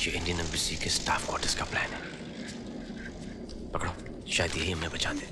ये इंडियन एम्बेसी के स्टाफ क्वार्टर्स का प्लान है। पकड़ो, शायद यही हमें बचा दे।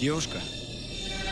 Девушка?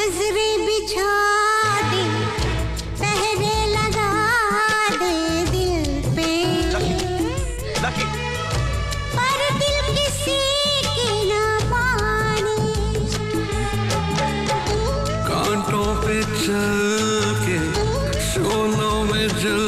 नजरें बिछा दे, पहरे लगा दे दिल पे। Lucky, Lucky. पर दिल किसी के ना माने, कांटों पे चल के, शोलों में जल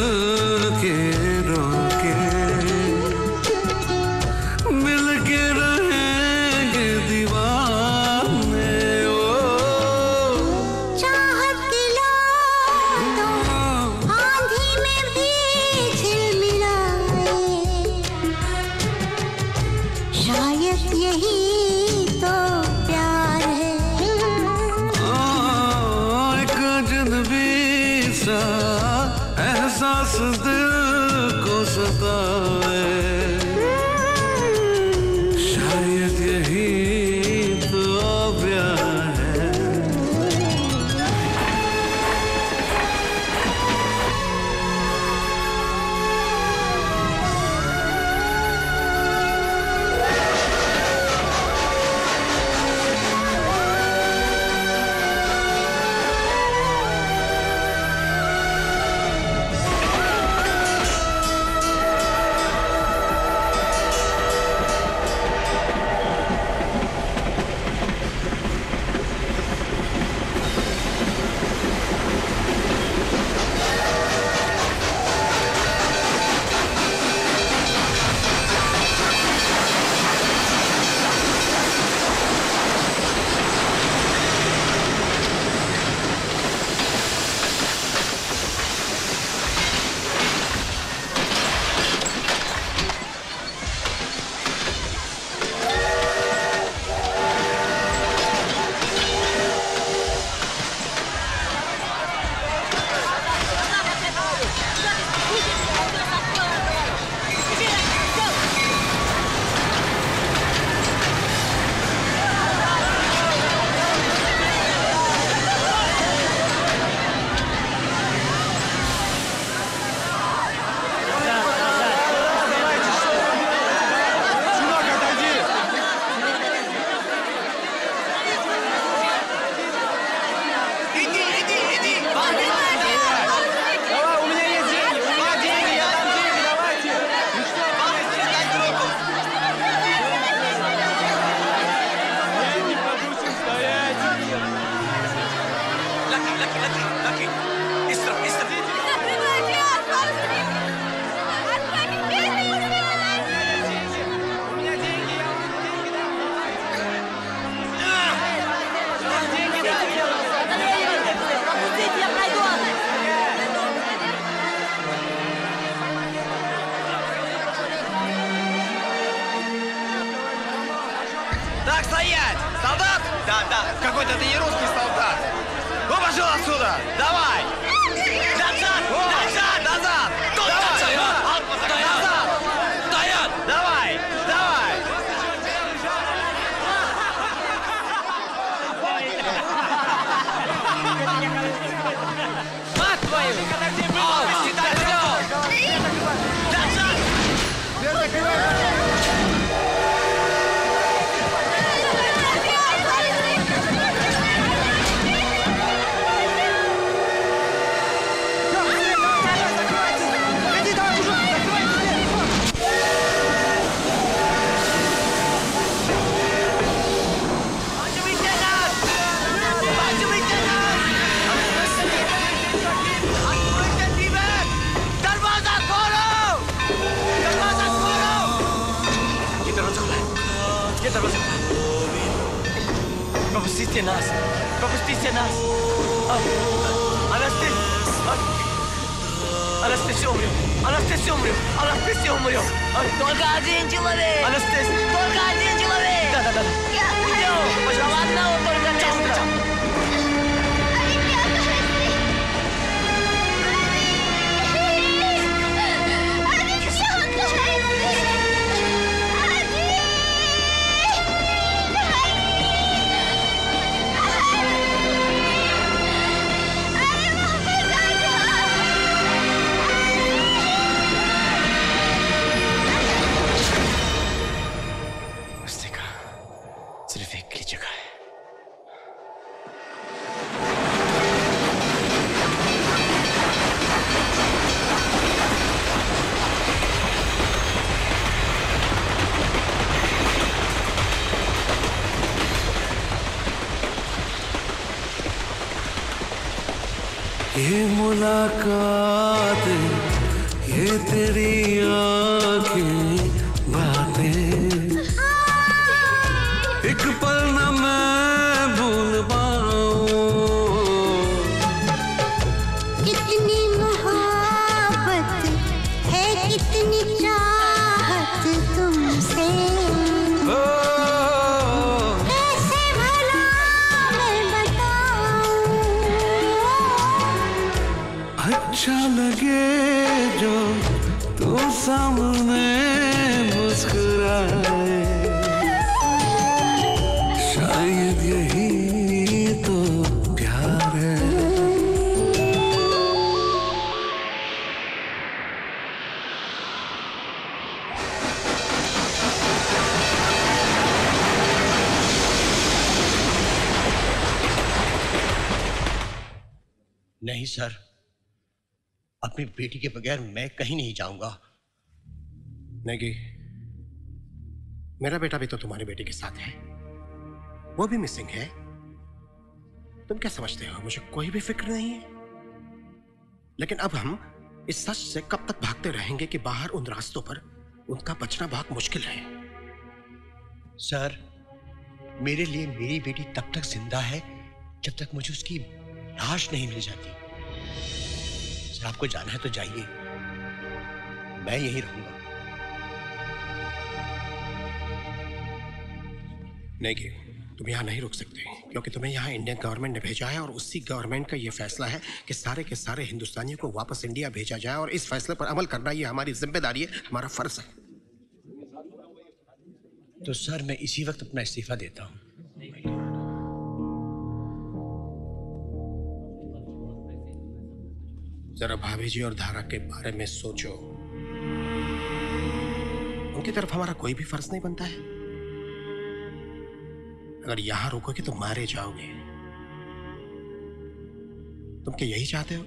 सिर्फ एक की जगह है। ये मुलाकात ये तेरी आँखें बातें एक पल न मैं भूल पाऊं। कितनी मोहब्बत है कितनी चाहत तुमसे अच्छा लगे जो तू सामने मुस्कुराए शायद यही तो प्यार है। नहीं सर, अपनी बेटी के बगैर मैं कहीं नहीं जाऊंगा। नेगी, मेरा बेटा भी तो तुम्हारी बेटी के साथ है, वो भी मिसिंग है। तुम क्या समझते हो मुझे कोई भी फिक्र नहीं है, लेकिन अब हम इस सच से कब तक भागते रहेंगे कि बाहर उन रास्तों पर उनका बचना बहुत मुश्किल है। सर, मेरे लिए मेरी बेटी तब तक जिंदा है जब तक मुझे उसकी लाश नहीं मिल जाती। आपको जाना है तो जाइए, मैं यही रहूंगा। नेगी, तुम यहाँ नहीं रुक सकते क्योंकि तुम्हें यहाँ इंडियन गवर्नमेंट ने भेजा है और उसी गवर्नमेंट का यह फैसला है कि सारे के सारे हिंदुस्तानियों को वापस इंडिया भेजा जाए और इस फैसले पर अमल करना यह हमारी जिम्मेदारी है, हमारा फर्ज है। तो सर, मैं इसी वक्त अपना इस्तीफा देता हूँ। जरा भाभी जी और धारा के बारे में सोचो, उनकी तरफ हमारा कोई भी फर्ज नहीं बनता है। अगर यहां रोकोगे तो मारे जाओगे। तुम क्या यही चाहते हो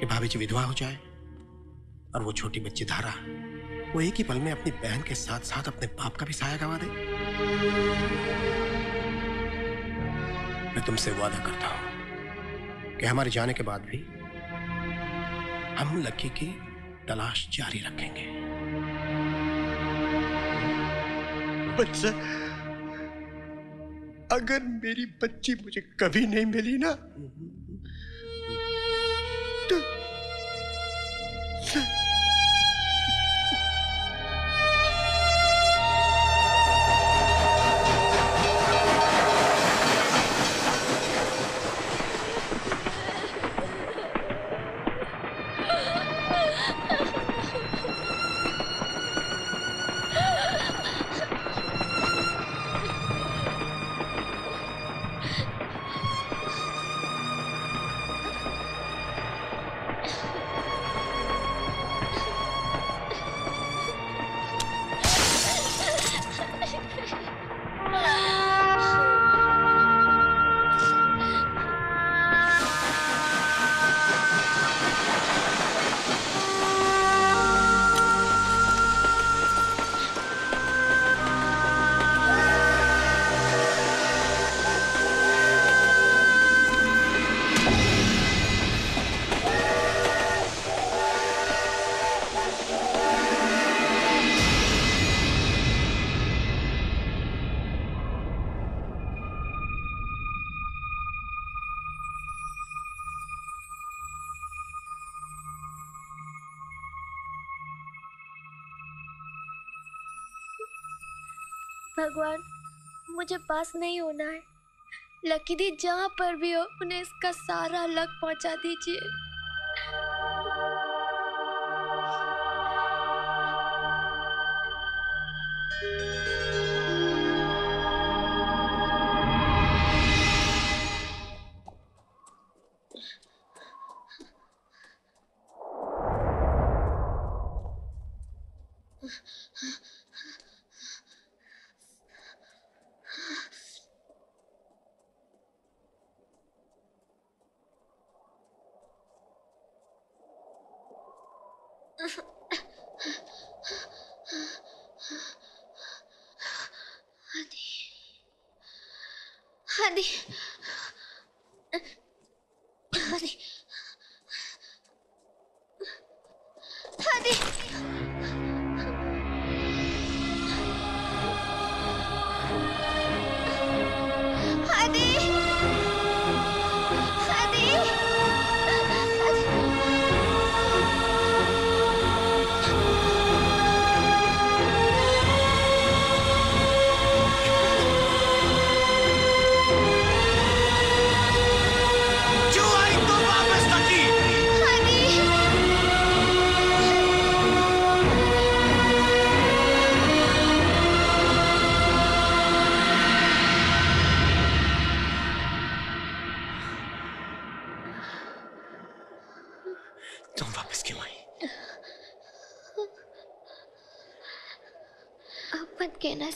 कि भाभी जी विधवा हो जाए और वो छोटी बच्ची धारा वो एक ही पल में अपनी बहन के साथ साथ अपने बाप का भी साया गंवा दे? मैं तुमसे वादा करता हूं कि हमारे जाने के बाद भी हम लकी की तलाश जारी रखेंगे। बच्चा, अगर मेरी बच्ची मुझे कभी नहीं मिली ना तो भगवान, मुझे पास नहीं होना है। लकी दी जहाँ पर भी हो उन्हें इसका सारा लक पहुँचा दीजिए। आदि, आदि,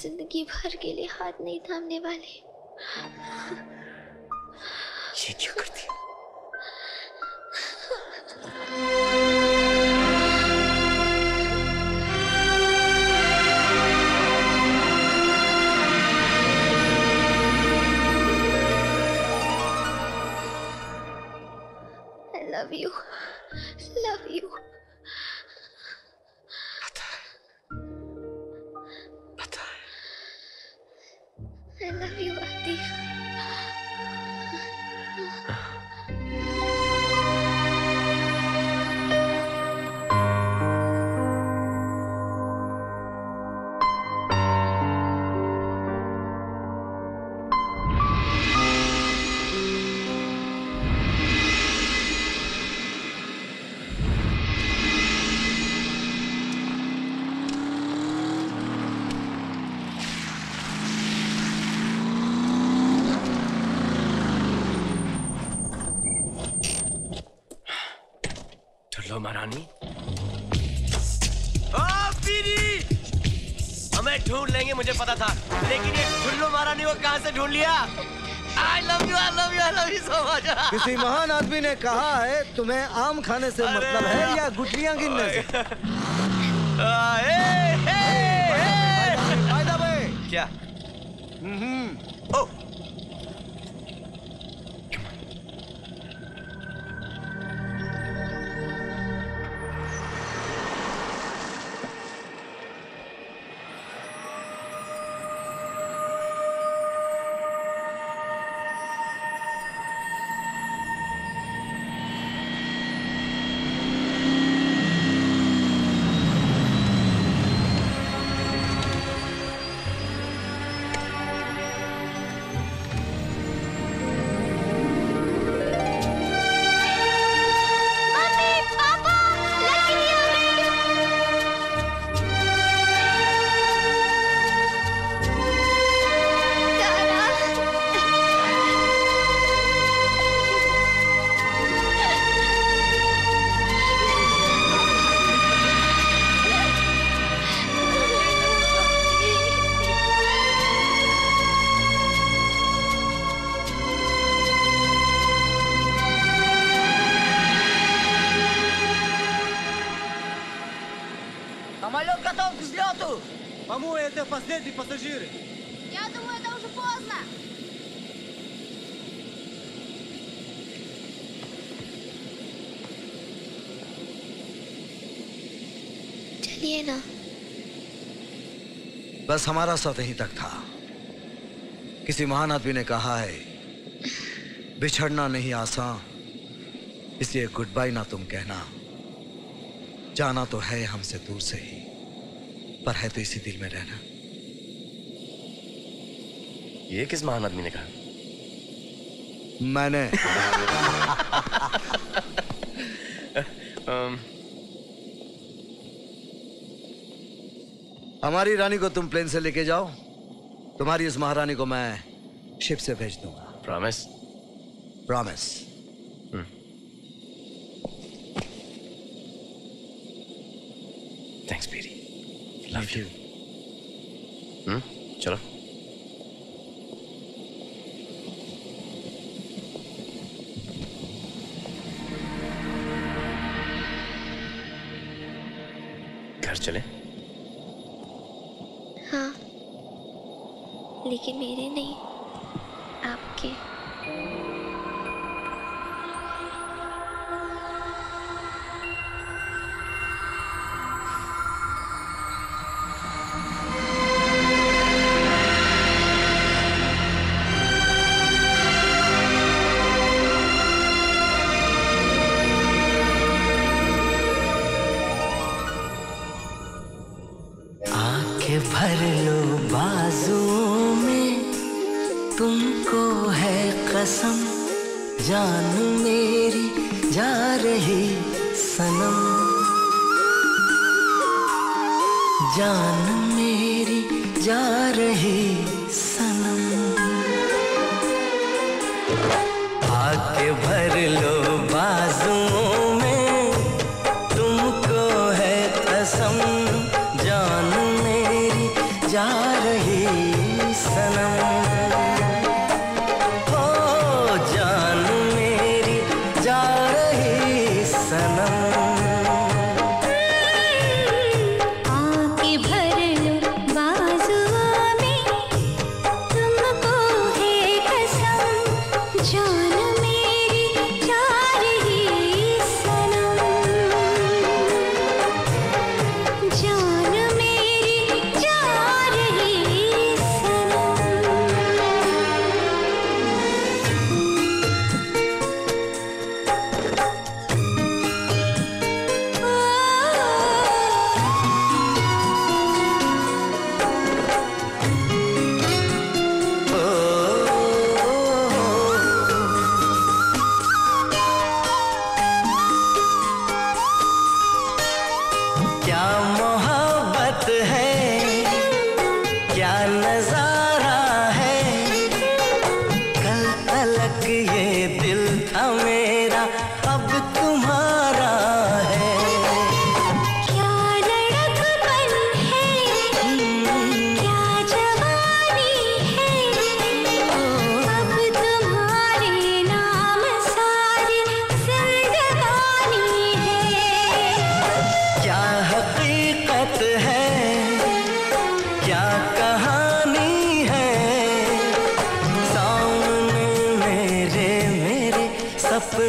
जिंदगी भर के लिए हाथ नहीं थामने वाले। ये क्या करती है? I love you, love you. I love you, Aditya. महारानी हमें ढूंढ लेंगे, मुझे पता था, लेकिन ये ढुल्लू महारानी को कहां से ढूंढ लिया? I love you, I love you, I love you so much. किसी महान आदमी ने कहा है तुम्हें आम खाने से मतलब है या गुठलियां गिनने से? क्या बस हमारा साथ ही तक था। किसी महान आदमी ने कहा है बिछड़ना नहीं आसान, इसलिए गुड बाय ना तुम कहना। जाना तो है हमसे दूर से ही, पर है तो इसी दिल में रहना। ये किस महान आदमी ने कहा? मैंने। um... हमारी रानी को तुम प्लेन से लेके जाओ, तुम्हारी इस महारानी को मैं शिप से भेज दूंगा। Promise? Promise. Thanks Piri, love you. चलो घर चले। लेकिन मेरे नहीं, आपके। बाजों में तुमको है कसम, जान मेरी जा रही सनम, जान मेरी जा रही सनम। आके भर लो बाजों में तुमको है कसम, जान मेरी जा रही सनम।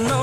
No